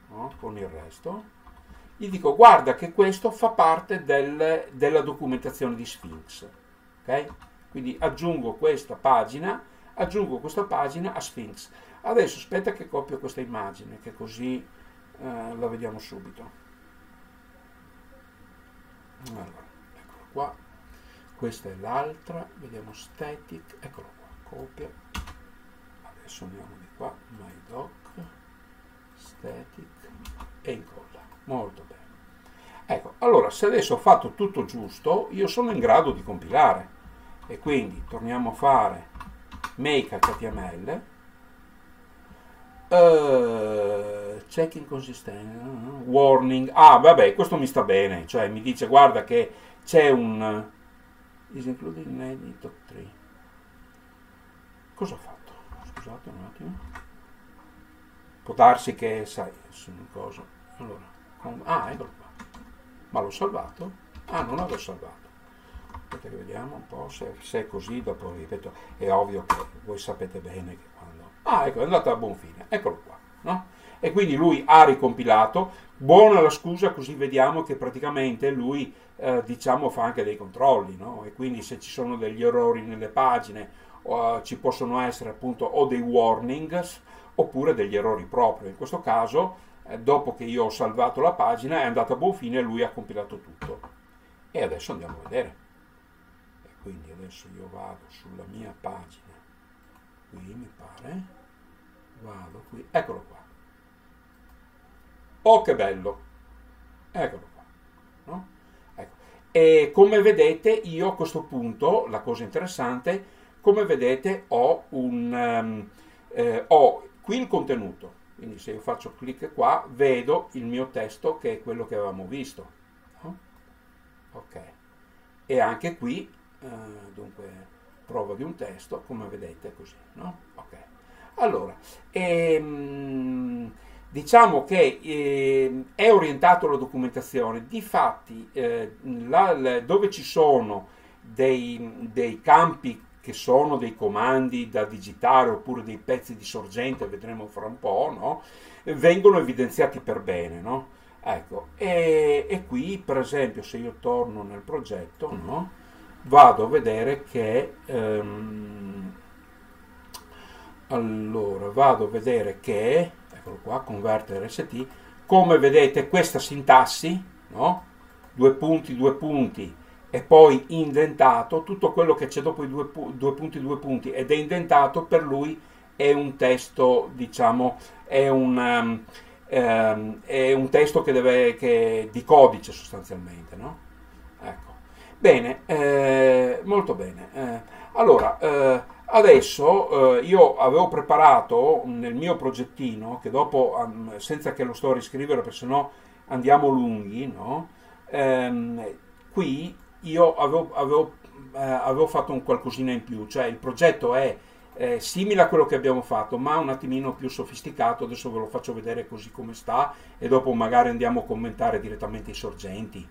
no? Con il resto, gli dico guarda che questo fa parte del, della documentazione di Sphinx, ok? Quindi aggiungo questa pagina, aggiungo questa pagina a Sphinx. Adesso aspetta che copio questa immagine, che così eh, la vediamo subito. Allora, eccolo qua, questa è l'altra, vediamo static, eccolo qua, copia, adesso andiamo di qua, MyDoc, static e incolla, molto bene. Ecco, allora se adesso ho fatto tutto giusto, io sono in grado di compilare e quindi torniamo a fare make H T M L, Uh, check inconsistenza, warning, ah vabbè, questo mi sta bene, cioè mi dice guarda che c'è un is included in edit tre. Cosa ho fatto? Scusate un attimo, può darsi che sai sono cosa, allora con, ah eccolo qua, ma l'ho salvato? Ah, non l'ho salvato, aspetta che vediamo un po' se, se è così, dopo ripeto, è ovvio che voi sapete bene che quando... Ah, ecco, è andata a buon fine, eccolo qua. no? E quindi lui ha ricompilato, buona la scusa, così vediamo che praticamente lui eh, diciamo fa anche dei controlli, no? E quindi se ci sono degli errori nelle pagine eh, ci possono essere appunto o dei warnings oppure degli errori proprio. In questo caso eh, dopo che io ho salvato la pagina è andata a buon fine e lui ha compilato tutto. E adesso andiamo a vedere. E quindi adesso io vado sulla mia pagina, qui mi pare, vado qui, eccolo qua. Oh che bello, eccolo qua, no? Ecco. E come vedete io a questo punto, la cosa interessante, come vedete ho, un, um, eh, ho qui il contenuto, quindi se io faccio clic qua vedo il mio testo che è quello che avevamo visto, no? Ok, e anche qui, eh, dunque, prova di un testo, come vedete è così, no? Ok, allora, ehm, diciamo che eh, è orientato alla documentazione, difatti eh, la, la, dove ci sono dei, dei campi che sono dei comandi da digitare oppure dei pezzi di sorgente, vedremo fra un po', no? Vengono evidenziati per bene, no? Ecco, e, e qui per esempio se io torno nel progetto, no? Vado a vedere che... Ehm, allora, vado a vedere che... qua, converte R S T, come vedete questa sintassi, no? Due punti, due punti e poi indentato, tutto quello che c'è dopo i due, due punti, due punti ed è indentato, per lui è un testo, diciamo, è un, um, è un testo che deve, che, di codice sostanzialmente, no? Ecco. Bene, eh, molto bene. Eh, allora, eh, adesso eh, io avevo preparato nel mio progettino, che dopo, um, senza che lo sto a riscrivere perché sennò andiamo lunghi, no? Ehm, qui io avevo, avevo, eh, avevo fatto un qualcosina in più, cioè il progetto è eh, simile a quello che abbiamo fatto ma un attimino più sofisticato, adesso ve lo faccio vedere così come sta e dopo magari andiamo a commentare direttamente i sorgenti.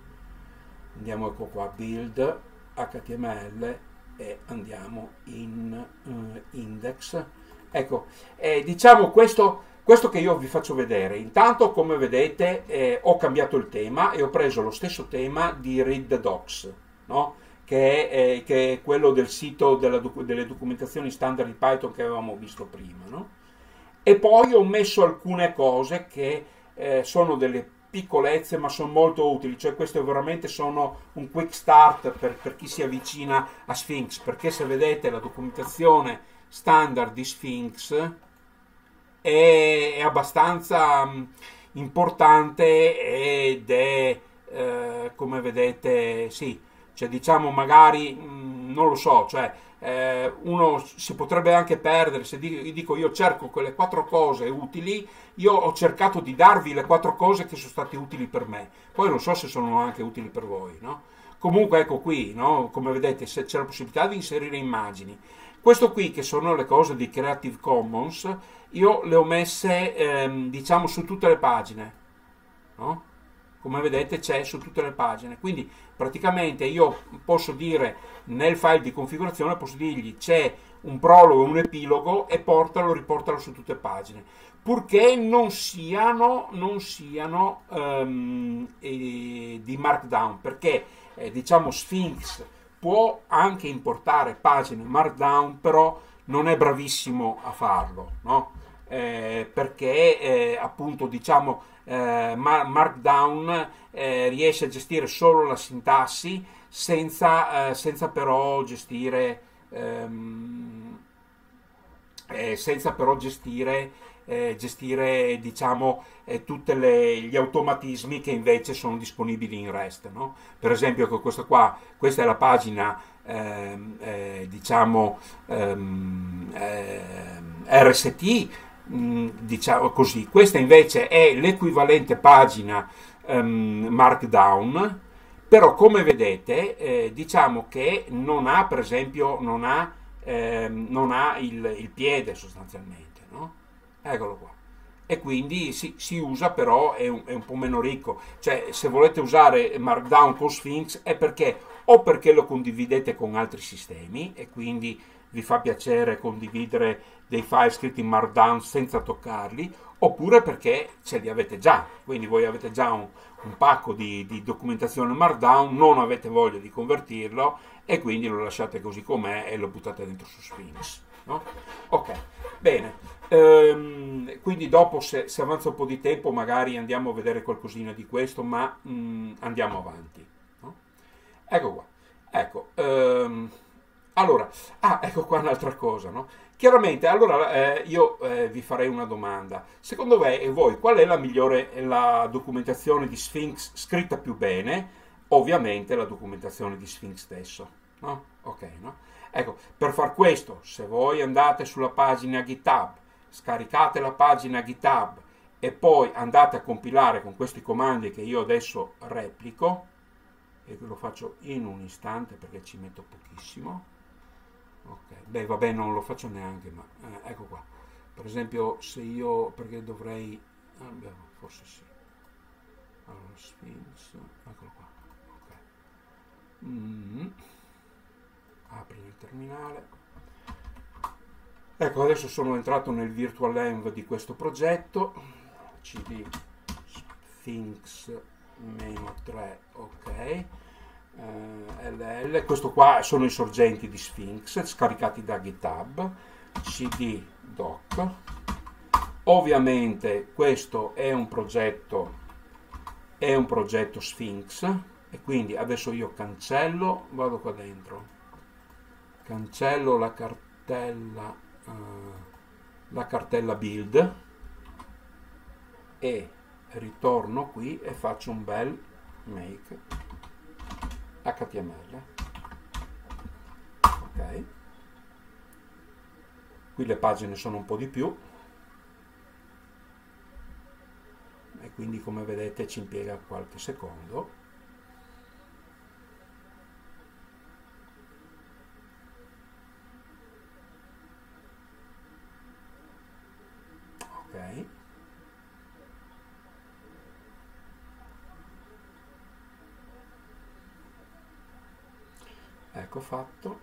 Andiamo, ecco qua, build H T M L e andiamo in uh, index. Ecco, eh, diciamo questo, questo che io vi faccio vedere. Intanto, come vedete, eh, ho cambiato il tema e ho preso lo stesso tema di Read the Docs, no? Che, è, eh, che è quello del sito della docu delle documentazioni standard di Python che avevamo visto prima, no? E poi ho messo alcune cose che eh, sono delle piccolezze ma sono molto utili, cioè queste veramente sono un quick start per, per chi si avvicina a Sphinx, perché se vedete la documentazione standard di Sphinx è, è abbastanza um, importante ed è eh, come vedete, sì, cioè diciamo magari mh, non lo so, cioè eh, uno si potrebbe anche perdere se dico, dico io cerco quelle quattro cose utili. Io ho cercato di darvi le quattro cose che sono state utili per me, poi non so se sono anche utili per voi, no? Comunque ecco qui, no? Come vedete c'è la possibilità di inserire immagini, questo qui che sono le cose di Creative Commons io le ho messe ehm, diciamo su tutte le pagine, no? Come vedete c'è su tutte le pagine, quindi praticamente io posso dire nel file di configurazione, posso dirgli c'è un prologo e un epilogo e portalo, riportalo su tutte le pagine, purché non siano, non siano um, eh, di Markdown, perché eh, diciamo Sphinx può anche importare pagine Markdown, però non è bravissimo a farlo, no? Eh, perché eh, appunto diciamo eh, Markdown eh, riesce a gestire solo la sintassi senza, eh, senza però gestire ehm, eh, senza però gestire eh, gestire diciamo eh, tutti gli automatismi che invece sono disponibili in REST, no? Per esempio con questa qua, questa è la pagina ehm, eh, diciamo ehm, ehm, R S T, diciamo così, questa invece è l'equivalente pagina um, Markdown, però come vedete eh, diciamo che non ha, per esempio, non ha, eh, non ha il, il piede sostanzialmente, no? Eccolo qua, e quindi si, si usa, però è un, è un po' meno ricco, cioè se volete usare Markdown con Sphinx è perché o perché lo condividete con altri sistemi e quindi vi fa piacere condividere dei file scritti in Markdown senza toccarli, oppure perché ce li avete già, quindi voi avete già un, un pacco di, di documentazione Markdown, non avete voglia di convertirlo e quindi lo lasciate così com'è e lo buttate dentro su Sphinx, no? Ok, bene, ehm, quindi dopo se, se avanza un po' di tempo magari andiamo a vedere qualcosina di questo, ma mh, andiamo avanti, no? Ecco qua, ecco, ehm, allora, ah, ecco qua un'altra cosa, no? Chiaramente, allora eh, io eh, vi farei una domanda. Secondo me, voi, qual è la migliore, la documentazione di Sphinx scritta più bene? Ovviamente la documentazione di Sphinx stesso, no? Ok, no? Ecco, per far questo, se voi andate sulla pagina GitHub, scaricate la pagina GitHub e poi andate a compilare con questi comandi che io adesso replico, e lo faccio in un istante perché ci metto pochissimo. Ok, beh, vabbè, non lo faccio neanche, ma eh, ecco qua. Per esempio, se io, perché dovrei, ah, beh, forse sì. Allora, Sphinx, eccolo qua. Ok. Mm. Apri il terminale. Ecco, adesso sono entrato nel virtual env di questo progetto. Cd Sphinx meno tre, ok. Uh, ll, questo qua sono i sorgenti di Sphinx scaricati da GitHub, cd doc. Ovviamente questo è un progetto è un progetto Sphinx e quindi adesso io cancello, vado qua dentro, cancello la cartella uh, la cartella build e ritorno qui e faccio un bel make acca ti emme elle, ok, qui le pagine sono un po' di più e quindi come vedete ci impiega qualche secondo, ok. Ecco fatto,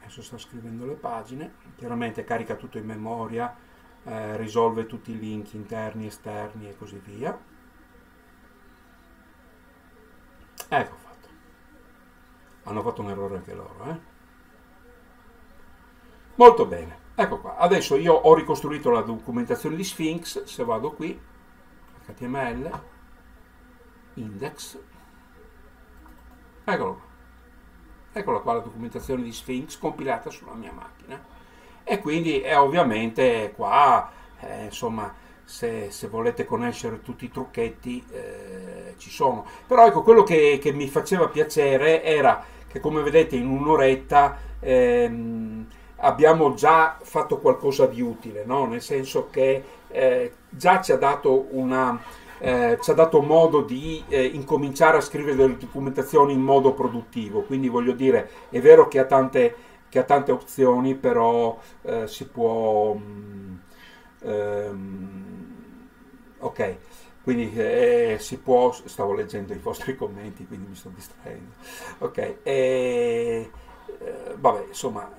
adesso sta scrivendo le pagine, chiaramente carica tutto in memoria, eh, risolve tutti i link interni, esterni e così via. Ecco fatto, hanno fatto un errore anche loro, eh? Molto bene, ecco qua, adesso io ho ricostruito la documentazione di Sphinx, se vado qui, acca ti emme elle, index, eccolo qua. Eccola qua la documentazione di Sphinx compilata sulla mia macchina e quindi è ovviamente qua, eh, insomma, se, se volete conoscere tutti i trucchetti eh, ci sono, però ecco quello che, che mi faceva piacere era che come vedete in un'oretta ehm, abbiamo già fatto qualcosa di utile, no? Nel senso che eh, già ci ha dato una... Eh, ci ha dato modo di eh, incominciare a scrivere delle documentazioni in modo produttivo, quindi voglio dire, è vero che ha tante, che ha tante opzioni, però eh, si può... Um, um, ok, quindi eh, si può... stavo leggendo i vostri commenti, quindi mi sto distraendo. Ok, e, eh, vabbè, insomma...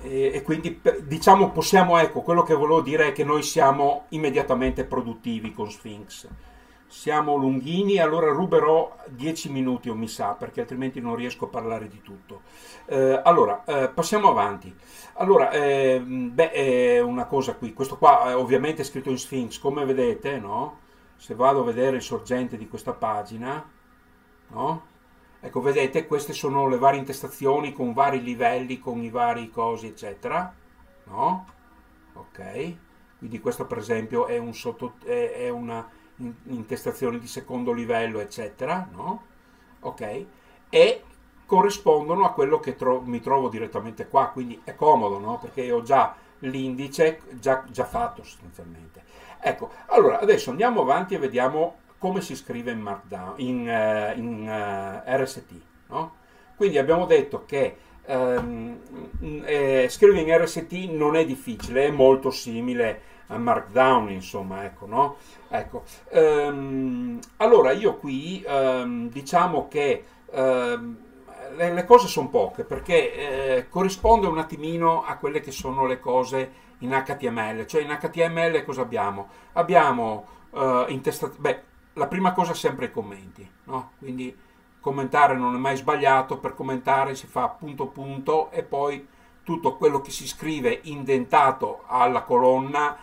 E quindi diciamo possiamo, ecco, quello che volevo dire è che noi siamo immediatamente produttivi con Sphinx. Siamo lunghini, allora ruberò dieci minuti o mi sa, perché altrimenti non riesco a parlare di tutto. Eh, allora, eh, passiamo avanti. Allora, eh, beh, è una cosa qui, questo qua è ovviamente scritto in Sphinx, come vedete, no? Se vado a vedere il sorgente di questa pagina, no? Ecco, vedete, queste sono le varie intestazioni con vari livelli, con i vari cosi, eccetera, no? Ok, quindi questo per esempio è, un sotto, è, è una intestazione di secondo livello, eccetera, no? Ok, e corrispondono a quello che tro mi trovo direttamente qua, quindi è comodo, no? Perché ho già l'indice già, già fatto sostanzialmente. Ecco, allora, adesso andiamo avanti e vediamo come si scrive in Markdown, in, uh, in uh, erre esse ti, no? Quindi abbiamo detto che um, eh, scrivere in erre esse ti non è difficile, è molto simile a Markdown, insomma, ecco, no? Ecco, um, allora io qui um, diciamo che um, le, le cose sono poche, perché eh, corrisponde un attimino a quelle che sono le cose in H T M L. Cioè in H T M L cosa abbiamo? Abbiamo eh, intestazione, beh, la prima cosa è sempre i commenti, no? Quindi commentare non è mai sbagliato, per commentare si fa punto punto e poi tutto quello che si scrive indentato alla colonna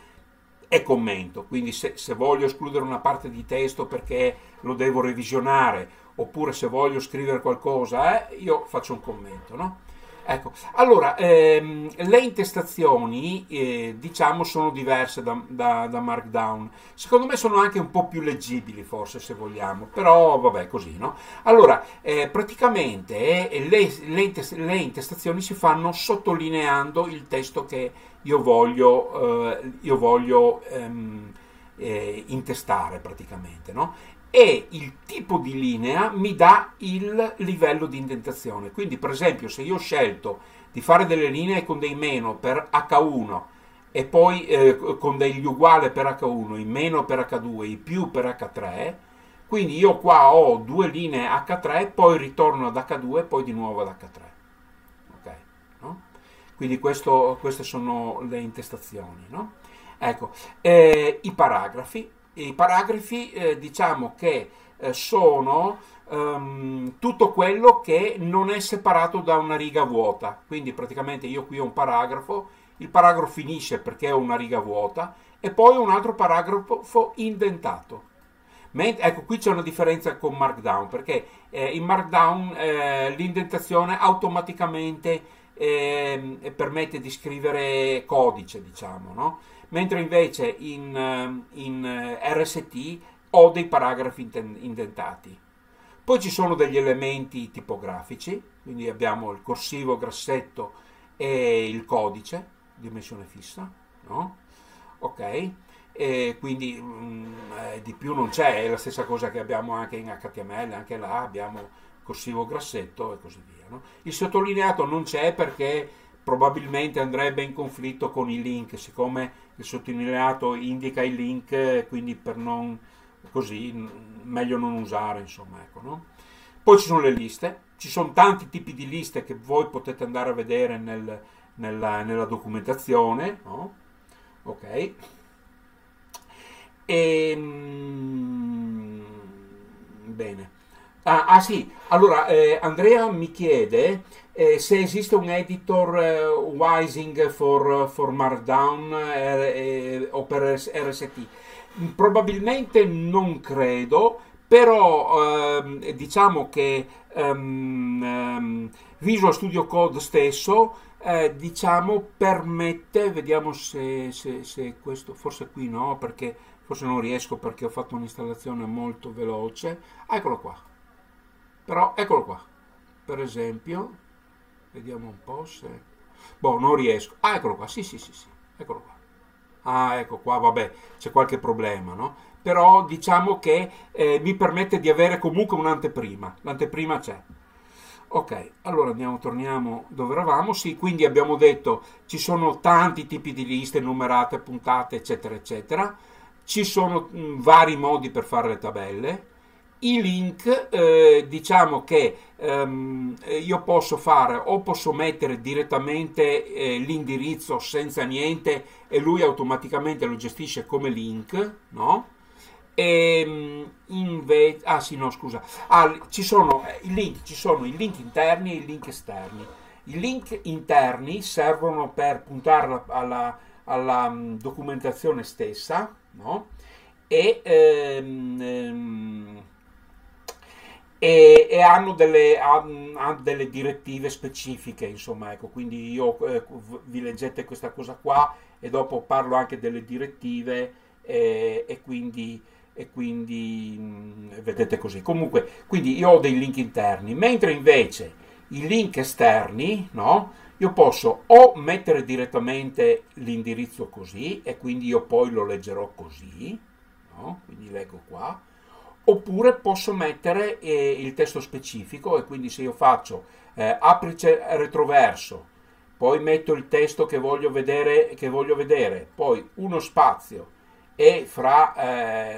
è commento. Quindi se, se voglio escludere una parte di testo perché lo devo revisionare, oppure se voglio scrivere qualcosa, eh, io faccio un commento, no? Ecco, allora, ehm, le intestazioni, eh, diciamo, sono diverse da, da, da Markdown. Secondo me sono anche un po' più leggibili, forse, se vogliamo, però vabbè, così, no? Allora, eh, praticamente eh, le, le, le intestazioni si fanno sottolineando il testo che io voglio, eh, io voglio ehm, eh, intestare, praticamente, no? E il tipo di linea mi dà il livello di indentazione. Quindi per esempio se io ho scelto di fare delle linee con dei meno per H uno e poi eh, con degli uguali per H uno, i meno per H due, i più per H tre, quindi io qua ho due linee H tre, poi ritorno ad H due e poi di nuovo ad H tre. Okay, no? Quindi questo, queste sono le intestazioni, no? Ecco, eh, i paragrafi. I paragrafi eh, diciamo che eh, sono ehm, tutto quello che non è separato da una riga vuota. Quindi praticamente io qui ho un paragrafo, il paragrafo finisce perché ho una riga vuota e poi ho un altro paragrafo indentato. Mentre, ecco, qui c'è una differenza con Markdown, perché eh, in Markdown eh, l'indentazione automaticamente eh, permette di scrivere codice, diciamo, no? Mentre invece in, in R S T ho dei paragrafi indentati. Poi ci sono degli elementi tipografici, quindi abbiamo il corsivo, grassetto e il codice, dimensione fissa, no? Ok, e quindi mh, di più non c'è, è la stessa cosa che abbiamo anche in H T M L, anche là abbiamo corsivo, grassetto e così via, no? Il sottolineato non c'è perché probabilmente andrebbe in conflitto con i link, siccome il sottolineato indica i link, quindi per non così meglio non usare, insomma, ecco, no? Poi ci sono le liste, ci sono tanti tipi di liste che voi potete andare a vedere nel, nella, nella documentazione, no? Ok, e, mm, bene. Ah, ah sì, allora eh, Andrea mi chiede eh, se esiste un editor eh, Wising for, for Markdown eh, eh, o per R S T. Probabilmente non credo, però eh, diciamo che ehm, Visual Studio Code stesso eh, diciamo permette, vediamo se, se, se questo, forse qui no, perché forse non riesco perché ho fatto un'installazione molto veloce, ah, eccolo qua. Però eccolo qua, per esempio, vediamo un po' se... Boh, non riesco. Ah, eccolo qua, sì, sì, sì, sì, eccolo qua. Ah, ecco qua, vabbè, c'è qualche problema, no? Però diciamo che eh, mi permette di avere comunque un'anteprima. L'anteprima c'è. Ok, allora andiamo, torniamo dove eravamo. Sì, quindi abbiamo detto ci sono tanti tipi di liste, numerate, puntate, eccetera, eccetera. Ci sono mh, vari modi per fare le tabelle. I link, eh, diciamo che ehm, io posso fare o posso mettere direttamente eh, l'indirizzo senza niente e lui automaticamente lo gestisce come link, no? E invece, ah sì, no, scusa, ah, ci sono eh, i link, ci sono i link interni e i link esterni. I link interni servono per puntare alla, alla mh, documentazione stessa, no? E ehm, ehm, E, e hanno delle, hanno delle direttive specifiche, insomma, ecco, quindi io eh, vi leggete questa cosa qua e dopo parlo anche delle direttive eh, e quindi, e quindi mh, vedete così. Comunque, quindi io ho dei link interni, mentre invece i link esterni, no? Io posso o mettere direttamente l'indirizzo così e quindi io poi lo leggerò così, no? Quindi leggo qua. Oppure posso mettere eh, il testo specifico e quindi se io faccio eh, apice retroverso, poi metto il testo che voglio vedere, che voglio vedere, poi uno spazio e fra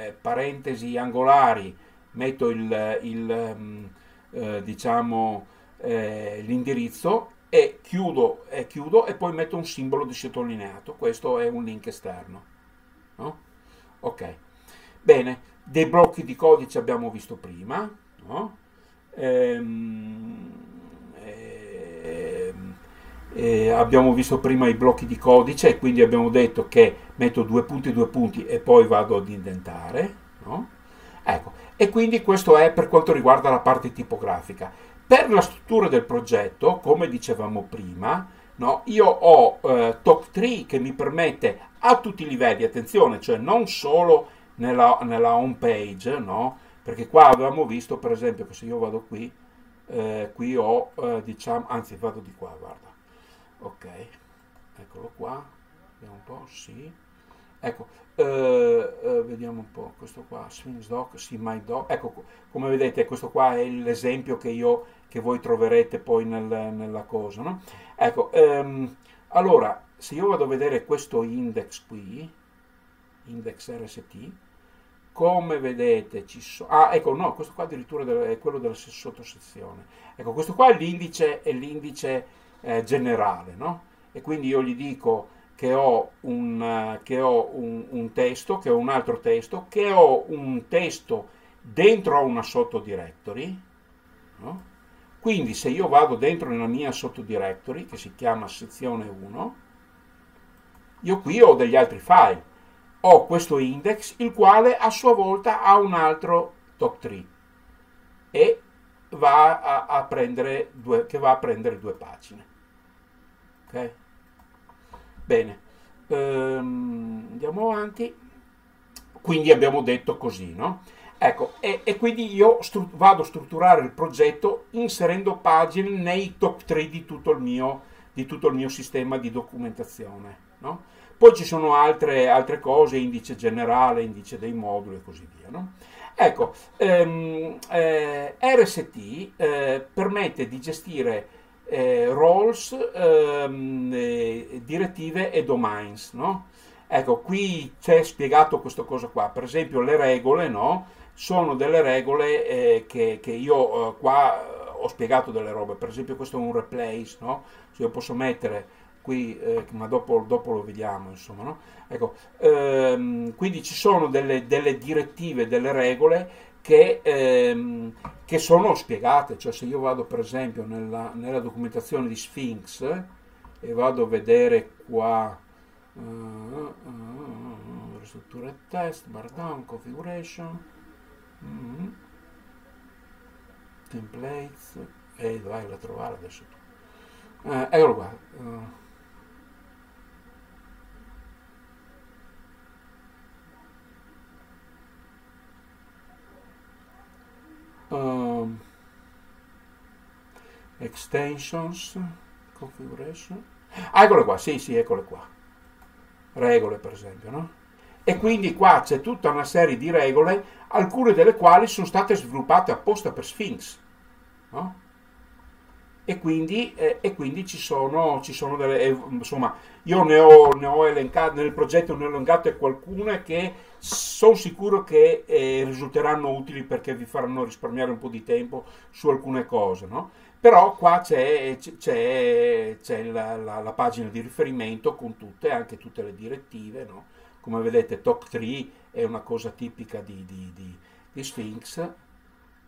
eh, parentesi angolari metto il, il um, eh, diciamo eh, l'indirizzo e chiudo, e chiudo e poi metto un simbolo di sottolineato. Questo è un link esterno, no? Ok, bene, dei blocchi di codice abbiamo visto prima, no? ehm, ehm, Eh, abbiamo visto prima i blocchi di codice e quindi abbiamo detto che metto due punti due punti e poi vado ad indentare, no? Ecco, e quindi questo è per quanto riguarda la parte tipografica. Per la struttura del progetto, come dicevamo prima, no, io ho eh, TalkTree che mi permette a tutti i livelli, attenzione, cioè non solo nella, nella home page, no? Perché qua avevamo visto per esempio che se io vado qui, eh, qui ho eh, diciamo, anzi vado di qua, guarda. Ok, eccolo qua, vediamo un po', sì, ecco, eh, eh, vediamo un po', questo qua, Sphinx Doc, sì, MyDoc, ecco, come vedete questo qua è l'esempio che io, che voi troverete poi nel, nella cosa, no? Ecco, ehm, allora, se io vado a vedere questo index qui, index R S T, come vedete ci sono, ah, ecco, no, questo qua addirittura è quello della sottosezione, ecco, questo qua è l'indice, è l'indice, Eh, generale, no? E quindi io gli dico che ho, un, eh, che ho un, un testo, che ho un altro testo, che ho un testo dentro a una sottodirectory, no? Quindi se io vado dentro nella mia sottodirectory, che si chiama sezione uno, io qui ho degli altri file, ho questo index, il quale a sua volta ha un altro TalkTree e va a, a prendere due, che va a prendere due pagine. Okay. Bene, ehm, andiamo avanti, quindi abbiamo detto così, no? Ecco, e, e quindi io stru vado a strutturare il progetto inserendo pagine nei TalkTree di tutto il mio, di tutto il mio sistema di documentazione, no? Poi ci sono altre, altre cose, indice generale, indice dei moduli e così via, no? Ecco, ehm, eh, R S T eh, permette di gestire Eh, roles, ehm, eh, direttive e domains, no? Ecco, qui c'è spiegato questa cosa qua, per esempio le regole, no? Sono delle regole eh, che, che io eh, qua ho spiegato delle robe, per esempio questo è un replace, no? Cioè, io posso mettere qui, eh, ma dopo, dopo lo vediamo, insomma, no? Ecco, ehm, quindi ci sono delle, delle direttive, delle regole Che, ehm, che sono spiegate, cioè se io vado per esempio nella, nella documentazione di Sphinx eh, e vado a vedere qua uh, uh, strutture test, Markdown, configuration, mm, templates, e eh, vai a trovare adesso tu, eh, eccolo qua, uh, Um, extensions, configuration, ah, eccole qua, sì, sì, eccole qua, regole per esempio, no? E quindi qua c'è tutta una serie di regole, alcune delle quali sono state sviluppate apposta per Sphinx, no? E quindi, eh, e quindi ci sono, ci sono delle, eh, insomma, io ne ho, ne ho elencato, nel progetto ne ho elencate qualcune che sono sicuro che eh, risulteranno utili perché vi faranno risparmiare un po' di tempo su alcune cose, no? Però qua c'è la, la, la pagina di riferimento con tutte, anche tutte le direttive, no? Come vedete TalkTree è una cosa tipica di, di, di, di Sphinx,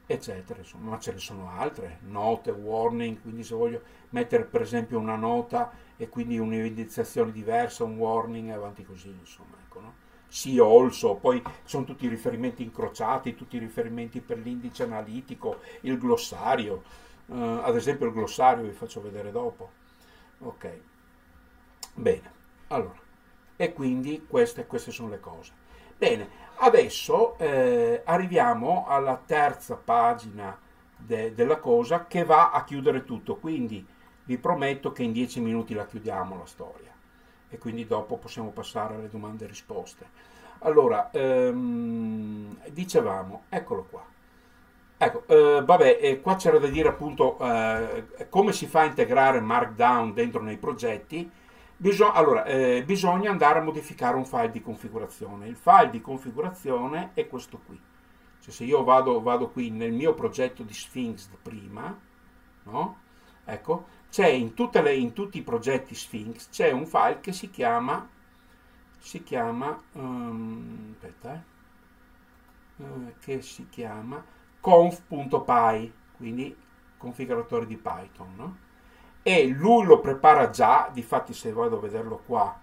eccetera, insomma, ma ce ne sono altre, note, warning, quindi se voglio mettere per esempio una nota e quindi un'evidenziazione diversa, un warning e avanti così, insomma, ecco, no? See also, poi sono tutti i riferimenti incrociati, tutti i riferimenti per l'indice analitico, il glossario, eh, ad esempio il glossario vi faccio vedere dopo, ok, bene, allora, e quindi queste, queste sono le cose. Bene, adesso eh, arriviamo alla terza pagina de della cosa che va a chiudere tutto, quindi vi prometto che in dieci minuti la chiudiamo la storia e quindi dopo possiamo passare alle domande e risposte. Allora, ehm, dicevamo, eccolo qua, ecco, eh, vabbè, eh, qua c'era da dire appunto eh, come si fa a integrare Markdown dentro nei progetti. Bisogna, allora, eh, bisogna andare a modificare un file di configurazione. Il file di configurazione è questo qui. Cioè, se io vado, vado qui nel mio progetto di Sphinx prima, no? Ecco, c'è in, in tutti i progetti Sphinx c'è un file che si chiama, si chiama, um, aspetta, eh, eh, che si chiama conf.py, quindi configuratore di Python, no? E lui lo prepara già, difatti se vado a vederlo qua,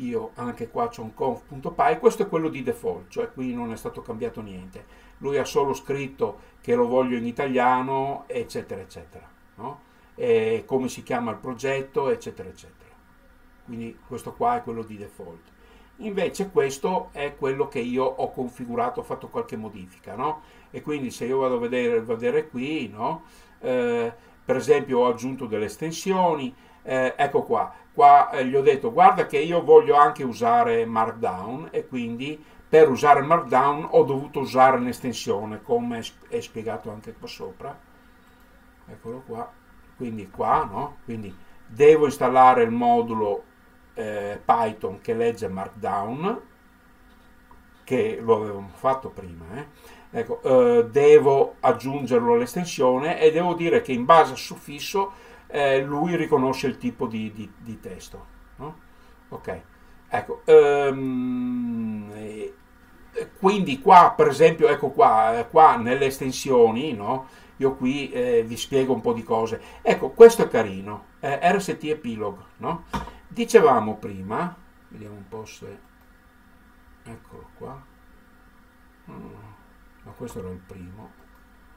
io anche qua c'ho un conf.py, questo è quello di default, cioè qui non è stato cambiato niente. Lui ha solo scritto che lo voglio in italiano, eccetera, eccetera, no? E come si chiama il progetto, eccetera, eccetera. Quindi questo qua è quello di default. Invece questo è quello che io ho configurato, ho fatto qualche modifica, no? E quindi se io vado a vedere, vedere qui, no? Eh, per esempio ho aggiunto delle estensioni, eh, ecco qua, qua eh, gli ho detto guarda che io voglio anche usare Markdown e quindi per usare Markdown ho dovuto usare un'estensione, come è spiegato anche qua sopra, eccolo qua, quindi qua, no? Quindi devo installare il modulo eh, Python che legge Markdown, che lo avevamo fatto prima, eh? Ecco, eh, devo aggiungerlo all'estensione e devo dire che in base al suffisso eh, lui riconosce il tipo di, di, di testo, no? Ok. Ecco, um, quindi qua per esempio, ecco qua, qua nelle estensioni, no? Io qui eh, vi spiego un po' di cose. Ecco, questo è carino, eh, R S T Epilogue, no? Dicevamo prima, vediamo un po' se... Eccolo qua. No, questo era il primo.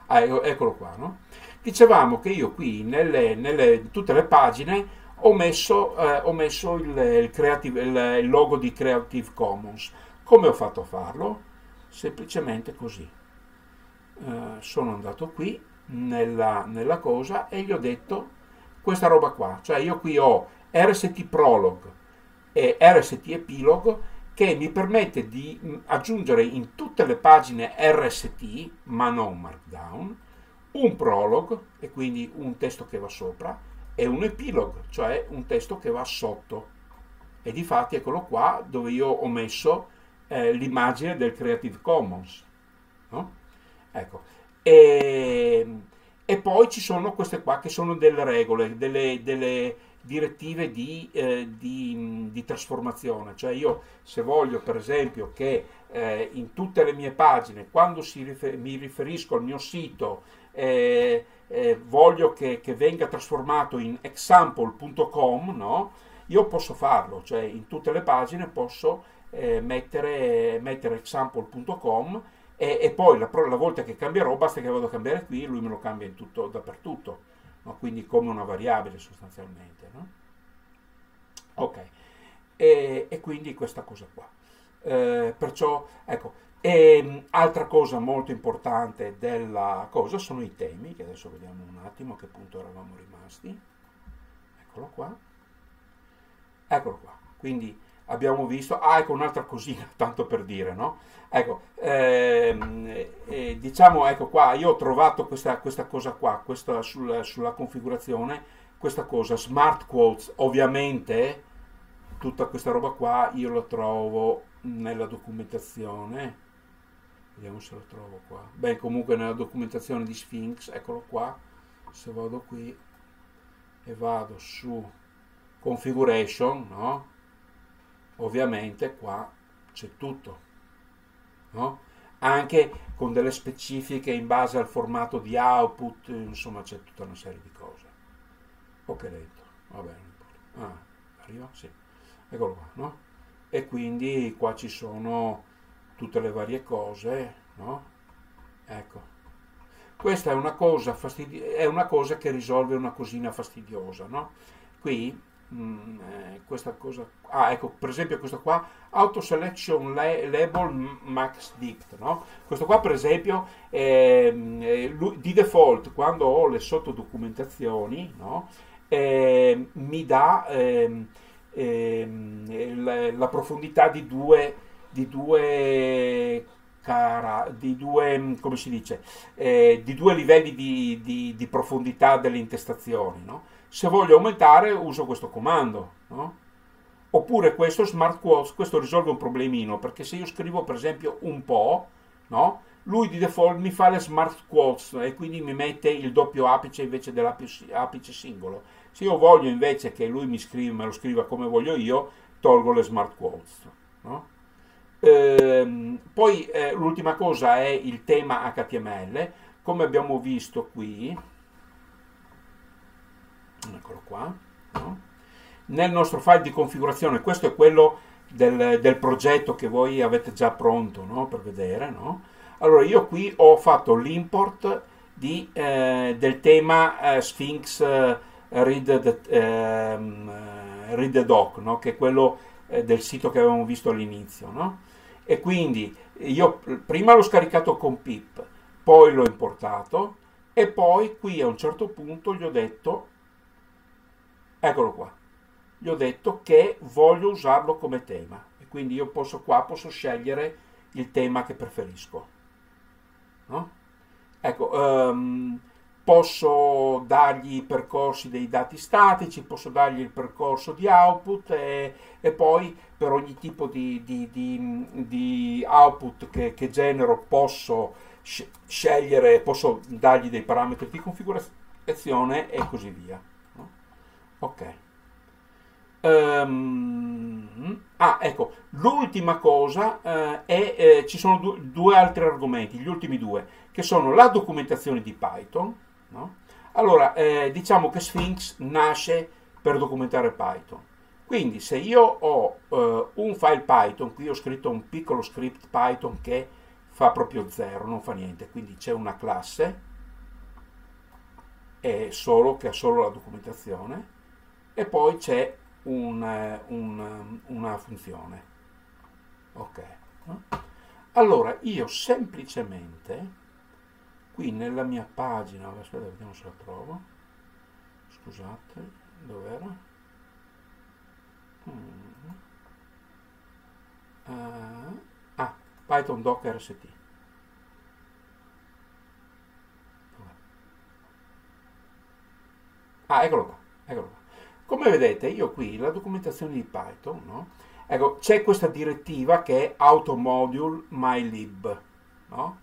Ah, eccolo qua, no? Dicevamo che io qui nelle, nelle tutte le pagine ho messo, eh, ho messo il, il, creative, il, il logo di Creative Commons. Come ho fatto a farlo? Semplicemente così. Eh, sono andato qui nella, nella cosa e gli ho detto questa roba qua. Cioè io qui ho R S T Prologue e R S T Epilogue che mi permette di aggiungere in tutte le pagine R S T, ma non Markdown, un prologue, e quindi un testo che va sopra, è un epilogue, cioè un testo che va sotto. E difatti eccolo qua dove io ho messo eh, l'immagine del Creative Commons, no? Ecco. E, e poi ci sono queste qua che sono delle regole, delle, delle direttive di, eh, di, di trasformazione. Cioè io se voglio per esempio che eh, in tutte le mie pagine, quando si rifer- mi riferisco al mio sito, eh, Eh, voglio che, che venga trasformato in example punto com, no? Io posso farlo, cioè in tutte le pagine posso eh, mettere, mettere example punto com e, e poi la, la volta che cambierò basta che vado a cambiare qui, lui me lo cambia in tutto, dappertutto, no? Quindi come una variabile sostanzialmente, no? Ok, e, e quindi questa cosa qua, eh, perciò ecco. E altra cosa molto importante della cosa sono i temi, che adesso vediamo un attimo a che punto eravamo rimasti. Eccolo qua. Eccolo qua. Quindi abbiamo visto, ah ecco un'altra cosina, tanto per dire, no? Ecco, ehm, eh, diciamo, ecco qua, io ho trovato questa, questa cosa qua, questa sulla, sulla configurazione, questa cosa, smart quotes, ovviamente tutta questa roba qua io la trovo nella documentazione. Vediamo se lo trovo qua. Beh, comunque nella documentazione di Sphinx, eccolo qua, se vado qui e vado su configuration, no? Ovviamente qua c'è tutto, no? Anche con delle specifiche in base al formato di output, insomma c'è tutta una serie di cose. Ok, lento, va bene. Ah, arriva? Sì. Eccolo qua, no? E quindi qua ci sono tutte le varie cose, no? Ecco. Questa è una cosa è una cosa che risolve una cosina fastidiosa, no? Qui mh, eh, questa cosa, ah ecco, per esempio questo qua, auto selection label max dict, no? Questo qua per esempio eh, lui, di default quando ho le sottodocumentazioni, no? Eh, mi dà eh, la profondità di due di due cara, di due come si dice eh, di due livelli di, di, di profondità delle intestazioni, no? Se voglio aumentare uso questo comando, no? Oppure questo smart quotes, questo risolve un problemino, perché se io scrivo per esempio un po', no? lui di default mi fa le smart quotes e quindi mi mette il doppio apice invece dell'apice singolo. Se io voglio invece che lui mi scriva, me lo scriva come voglio io, tolgo le smart quotes, no? Ehm, poi eh, l'ultima cosa è il tema acca ti emme elle, come abbiamo visto qui, eccolo qua, no? Nel nostro file di configurazione, questo è quello del, del progetto che voi avete già pronto, no? Per vedere, no? Allora io qui ho fatto l'import eh, del tema eh, Sphinx eh, Read the, eh, Read the Doc, no? Che è quello eh, del sito che avevamo visto all'inizio, no? E quindi io prima l'ho scaricato con pip, poi l'ho importato e poi qui a un certo punto gli ho detto, eccolo qua, gli ho detto che voglio usarlo come tema e quindi io posso qua posso scegliere il tema che preferisco, no? Ecco, um, posso dargli i percorsi dei dati statici, posso dargli il percorso di output e, e poi per ogni tipo di, di, di, di output che, che genero posso scegliere, posso dargli dei parametri di configurazione e così via, no? Ok. Um, ah, ecco, l'ultima cosa uh, è, eh, ci sono due, due altri argomenti, gli ultimi due, che sono la documentazione di Python, no? Allora, eh, diciamo che Sphinx nasce per documentare Python, quindi se io ho eh, un file Python, qui ho scritto un piccolo script Python che fa proprio zero, non fa niente, quindi c'è una classe e solo, che ha solo la documentazione, e poi c'è Un, un, una funzione, ok. Allora io semplicemente qui nella mia pagina, aspetta, vediamo se la trovo, scusate, dov'era? Mm. Uh, ah, Python doc rst, ah, eccolo qua, eccolo qua. Come vedete, io qui la documentazione di Python, no? Ecco, c'è questa direttiva che è automodule mylib, no?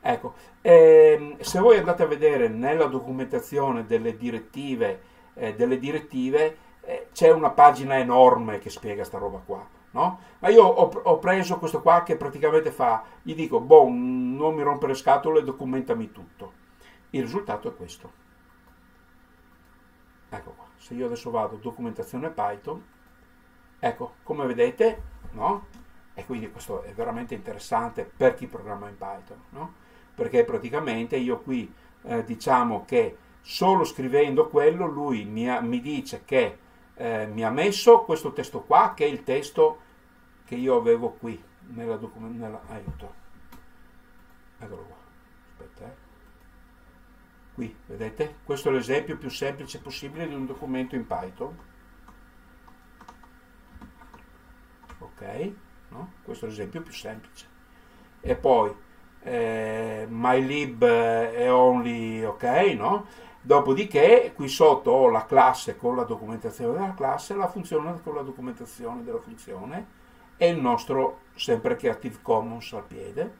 Ecco, ehm, se voi andate a vedere nella documentazione delle direttive, eh, delle direttive eh, c'è una pagina enorme che spiega sta roba qua, no? Ma io ho, ho preso questo qua che praticamente fa, gli dico, boh, non mi rompere le scatole, documentami tutto. Il risultato è questo. Ecco qua. Se io adesso vado documentazione Python, ecco, come vedete, no? E quindi questo è veramente interessante per chi programma in Python, no? Perché praticamente io qui eh, diciamo che solo scrivendo quello lui mi, ha, mi dice che eh, mi ha messo questo testo qua, che è il testo che io avevo qui nella documentazione, aiuto, eccolo qua, aspetta, eh. Qui, vedete? Questo è l'esempio più semplice possibile di un documento in Python. Ok? No? Questo è l'esempio più semplice. E poi, eh, mylib è only, ok? No? Dopodiché, qui sotto ho la classe con la documentazione della classe, la funzione con la documentazione della funzione, e il nostro, sempre Creative Commons al piede.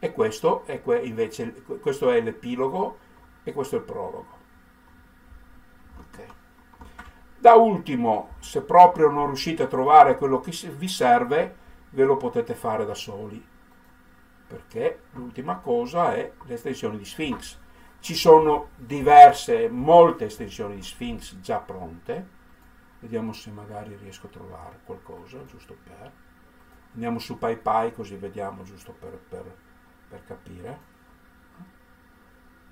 E questo è, que invece, questo è l'epilogo. E questo è il prologo. Okay. Da ultimo, se proprio non riuscite a trovare quello che vi serve, ve lo potete fare da soli, perché l'ultima cosa è le estensioni di Sphinx. Ci sono diverse, molte estensioni di Sphinx già pronte. Vediamo se magari riesco a trovare qualcosa, giusto per... Andiamo su PyPI così vediamo, giusto per, per, per capire.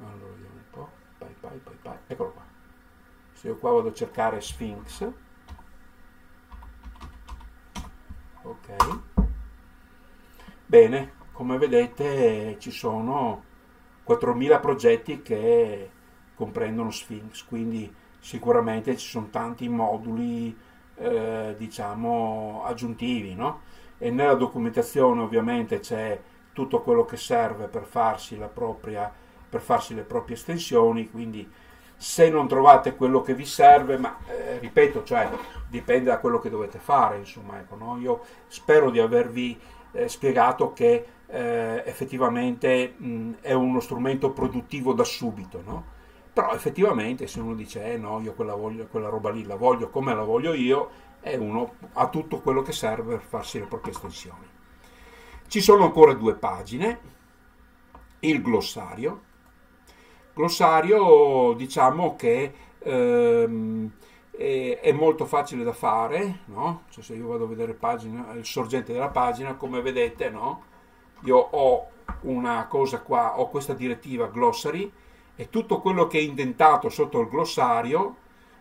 Allora vediamo un po', pai, pai, pai, pai. Eccolo qua. Se io qua vado a cercare Sphinx, ok, bene, come vedete ci sono quattromila progetti che comprendono Sphinx, quindi sicuramente ci sono tanti moduli eh, diciamo aggiuntivi, no? E nella documentazione ovviamente c'è tutto quello che serve per farsi la propria per farsi le proprie estensioni, quindi se non trovate quello che vi serve, ma eh, ripeto, cioè dipende da quello che dovete fare, insomma, ecco, no? Io spero di avervi eh, spiegato che eh, effettivamente mh, è uno strumento produttivo da subito, no? Però effettivamente se uno dice eh no, io quella, voglio, quella roba lì la voglio come la voglio io, e uno ha tutto quello che serve per farsi le proprie estensioni. Ci sono ancora due pagine, il glossario, glossario diciamo che ehm, è, è molto facile da fare, no? Cioè, se io vado a vedere pagina, il sorgente della pagina, come vedete, no? Io ho una cosa qua, ho questa direttiva glossary, e tutto quello che è indentato sotto il glossario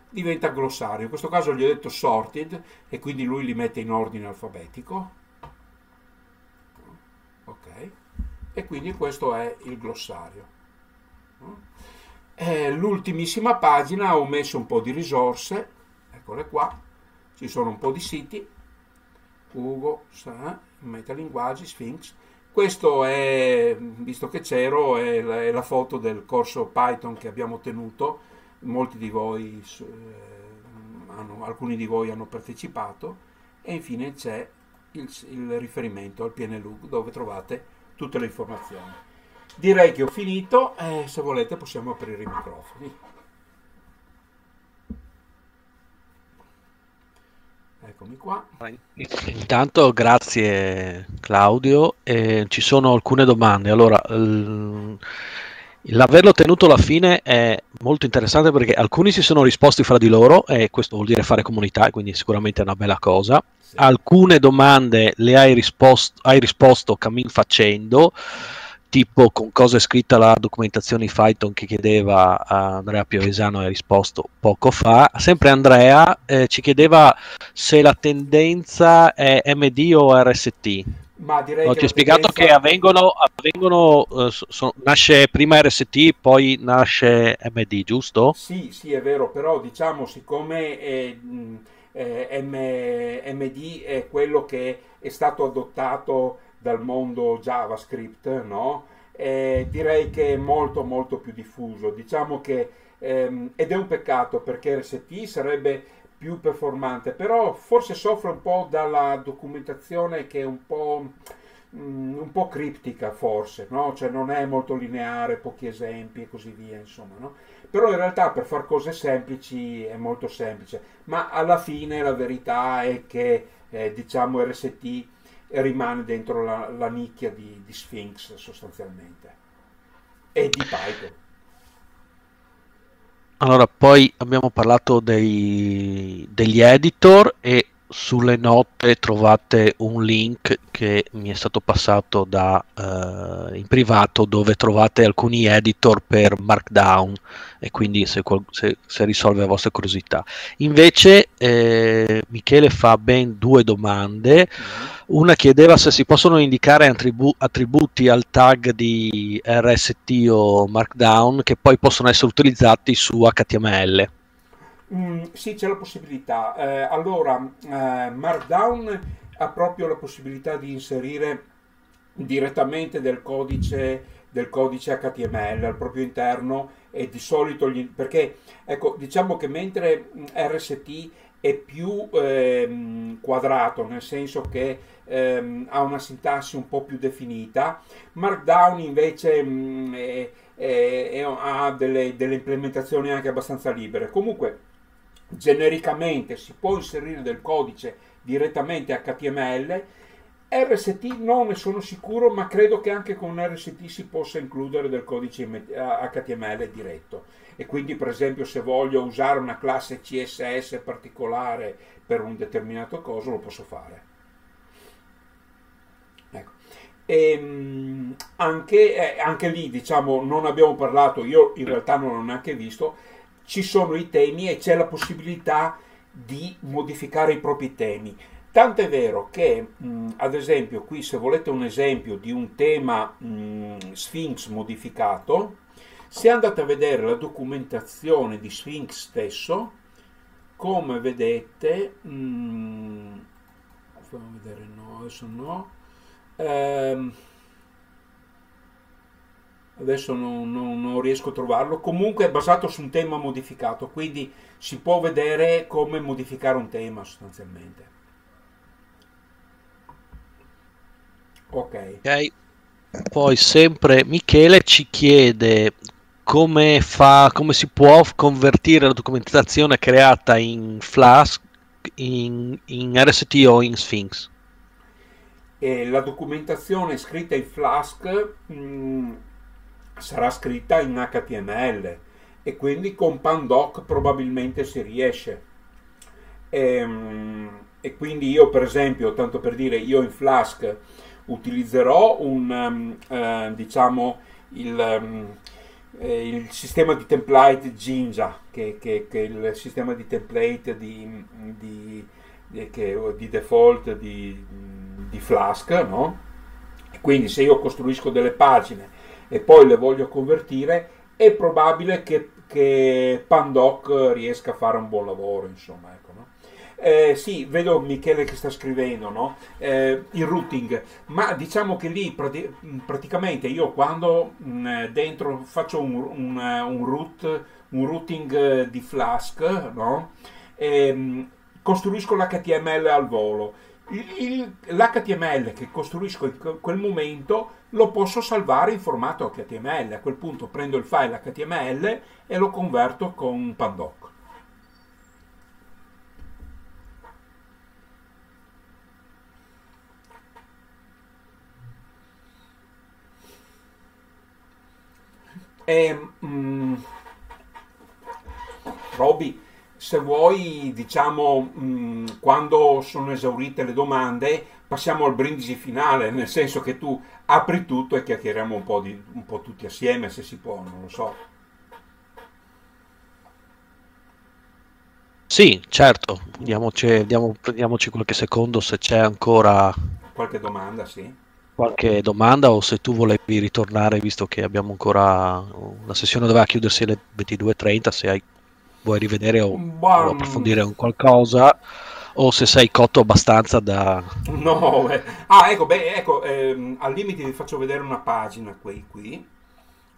diventa glossario. In questo caso gli ho detto sorted e quindi lui li mette in ordine alfabetico. Ok, e quindi questo è il glossario. L'ultimissima pagina ho messo un po' di risorse, eccole qua, ci sono un po' di siti, Hugo, Sa, Metalinguaggi, Sphinx. Questo è, visto che c'ero, è, è la foto del corso Python che abbiamo tenuto, molti di voi, eh, hanno, alcuni di voi hanno partecipato, e infine c'è il, il riferimento al P N L U G dove trovate tutte le informazioni. Direi che ho finito, eh, se volete possiamo aprire i microfoni. Eccomi qua. Intanto grazie Claudio, eh, ci sono alcune domande. Allora, l'averlo tenuto alla fine è molto interessante perché alcuni si sono risposti fra di loro, e questo vuol dire fare comunità, quindi sicuramente è una bella cosa. Sì. Alcune domande le hai risposto, hai risposto cammin facendo, tipo con cosa è scritta la documentazione Python che chiedeva a Andrea Piovesano e ha risposto poco fa. Sempre Andrea eh, ci chiedeva se la tendenza è M D o R S T. Ma direi no, che ci ho spiegato tendenza... che avvengono, avvengono eh, so, nasce prima R S T, poi nasce M D, giusto? Sì, sì, è vero, però diciamo siccome eh, eh, M D è quello che è stato adottato dal mondo JavaScript, no? Eh, direi che è molto molto più diffuso, diciamo che ehm, ed è un peccato perché R S T sarebbe più performante, però forse soffre un po' dalla documentazione che è un po', mh, un po' criptica forse, no? Cioè non è molto lineare, pochi esempi e così via, insomma, no? Però in realtà per far cose semplici è molto semplice, ma alla fine la verità è che eh, diciamo R S T rimane dentro la, la nicchia di, di Sphinx sostanzialmente e di Python. Allora, poi abbiamo parlato dei, degli editor, e sulle note trovate un link che mi è stato passato da, eh, in privato, dove trovate alcuni editor per Markdown, e quindi se, se, se risolve la vostra curiosità. Invece eh, Michele fa ben due domande. Una chiedeva se si possono indicare attribu attributi al tag di R S T o Markdown che poi possono essere utilizzati su H T M L. Mm, sì, c'è la possibilità. Eh, allora, eh, Markdown ha proprio la possibilità di inserire direttamente del codice, del codice H T M L al proprio interno, e di solito gli, perché ecco, diciamo che mentre R S T è più eh, quadrato, nel senso che eh, ha una sintassi un po' più definita, Markdown invece mh, è, è, è, ha delle, delle implementazioni anche abbastanza libere. Comunque genericamente si può inserire del codice direttamente H T M L. R S T non ne sono sicuro, ma credo che anche con R S T si possa includere del codice H T M L diretto, e quindi per esempio se voglio usare una classe C S S particolare per un determinato coso lo posso fare, ecco. E, anche, eh, anche lì diciamo non abbiamo parlato, io in realtà non l'ho neanche visto, ci sono i temi e c'è la possibilità di modificare i propri temi. Tant'è vero che, mh, ad esempio, qui se volete un esempio di un tema mh, Sphinx modificato, se andate a vedere la documentazione di Sphinx stesso, come vedete, mh, fammi vedere, no, adesso no, ehm, adesso non, non, non riesco a trovarlo, comunque è basato su un tema modificato, quindi si può vedere come modificare un tema sostanzialmente. Ok, okay. Poi sempre Michele ci chiede come fa, come si può convertire la documentazione creata in Flask in, in R S T o in Sphinx. E la documentazione scritta in Flask mh, sarà scritta in H T M L e quindi con Pandoc probabilmente si riesce. E, e quindi io, per esempio, tanto per dire, io in Flask utilizzerò un um, eh, diciamo il um, il sistema di template Jinja, che, che, che è il sistema di template di, di, che, di default di, di Flask, no? Quindi se io costruisco delle pagine e poi le voglio convertire, è probabile che, che Pandoc riesca a fare un buon lavoro, insomma, ecco, no? Eh, sì, vedo Michele che sta scrivendo, no? Eh, il routing, ma diciamo che lì prati praticamente io quando mh, dentro faccio un, un, un, root, un routing di Flask, no? Eh, costruisco l'H T M L al volo. L'H T M L che costruisco in quel momento lo posso salvare in formato H T M L, a quel punto prendo il file H T M L e lo converto con Pandoc. E, mm, Roby, se vuoi, diciamo, mm, quando sono esaurite le domande passiamo al brindisi finale, nel senso che tu apri tutto e chiacchieriamo un po', di, un po' tutti assieme, se si può, non lo so. Sì, certo, diamoci, diamo, prendiamoci qualche secondo se c'è ancora qualche domanda, sì. Qualche domanda, o se tu volevi ritornare, visto che abbiamo ancora la sessione, doveva chiudersi alle ventidue e trenta, se hai, vuoi rivedere o, o approfondire un qualcosa, o se sei cotto abbastanza da... No, eh. ah ecco, beh, ecco ehm, al limite vi faccio vedere una pagina qui, qui.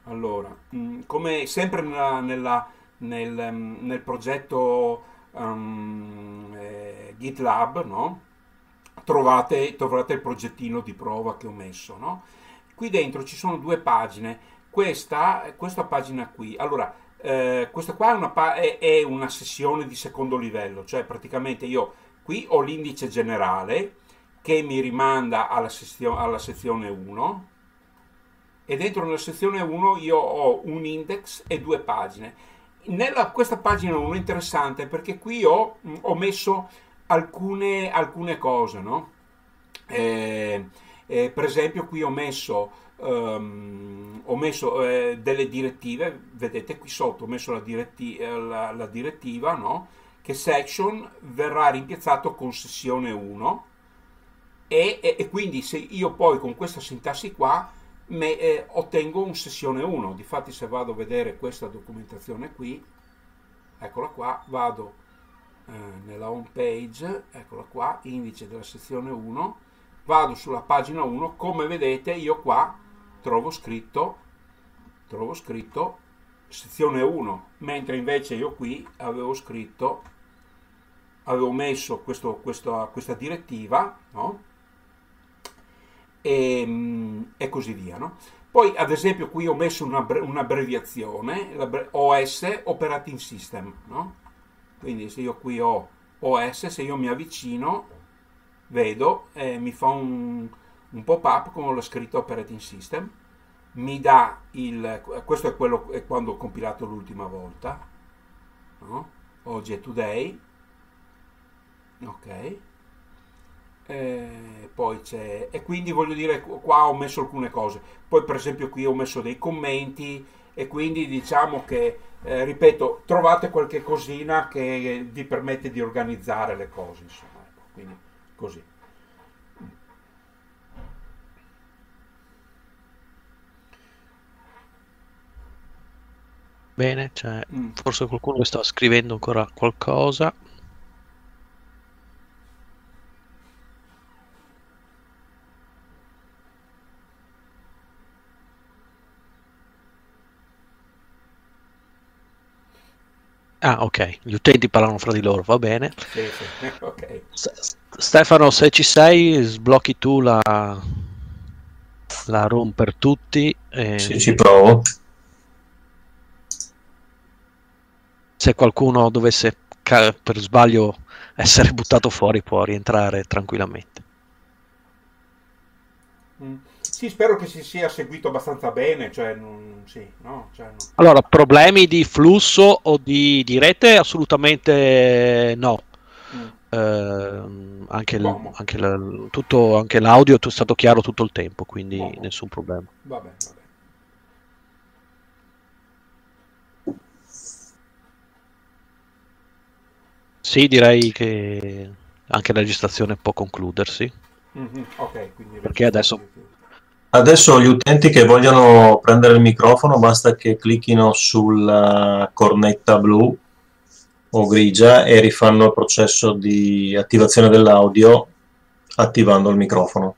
Allora, mh, come sempre nella, nella, nel, nel progetto um, eh, GitLab, no? Trovate, trovate il progettino di prova che ho messo, no? Qui dentro ci sono due pagine, questa, questa pagina qui, allora eh, questa qua è una, è, è una sessione di secondo livello, cioè praticamente io qui ho l'indice generale che mi rimanda alla, sezio, alla sezione uno, e dentro nella sezione uno io ho un index e due pagine. Nella, questa pagina uno è interessante perché qui ho, ho messo Alcune, alcune cose, no? Eh, eh, per esempio qui ho messo, um, ho messo eh, delle direttive, vedete qui sotto ho messo la, diretti la, la direttiva, no? Che section verrà rimpiazzato con sessione uno, e, e, e quindi se io poi con questa sintassi qua me, eh, ottengo un sessione uno. Difatti se vado a vedere questa documentazione qui, eccola qua, vado nella home page, eccola qua, indice della sezione uno, vado sulla pagina uno, come vedete io qua trovo scritto, trovo scritto sezione uno, mentre invece io qui avevo scritto, avevo messo questo, questo, questa direttiva, no? e, e così via, no? Poi ad esempio qui ho messo un'abbreviazione, O S, Operating System, no? Quindi se io qui ho O S, se io mi avvicino, vedo, eh, mi fa un, un pop-up con la scritta Operating System, mi dà il... questo è quello è quando ho compilato l'ultima volta, no? Oggi è today, ok, e poi c'è... e quindi voglio dire, qua ho messo alcune cose, poi per esempio qui ho messo dei commenti, e quindi diciamo che, eh, ripeto, trovate qualche cosina che vi permette di organizzare le cose, insomma, quindi così. Bene, cioè, mm. forse qualcuno sta scrivendo ancora qualcosa. Ah, ok, gli utenti parlano fra di loro, va bene. Sì, sì. Okay. Stefano, se ci sei, sblocchi tu la, la room per tutti. E... Sì, ci provo. Se qualcuno dovesse per sbaglio essere buttato fuori, può rientrare tranquillamente. Mm. Sì, spero che si sia seguito abbastanza bene. Cioè, non... sì, no? Cioè, non... Allora, problemi di flusso o di, di rete? Assolutamente no. Mm. Eh, anche il, anche la, tutto, anche l'audio è stato chiaro tutto il tempo, quindi Uomo. nessun problema. Va bene, va bene. Sì, direi che anche la registrazione può concludersi. Mm-hmm. Ok, quindi perché adesso... adesso gli utenti che vogliono prendere il microfono basta che clicchino sulla cornetta blu o grigia e rifanno il processo di attivazione dell'audio attivando il microfono.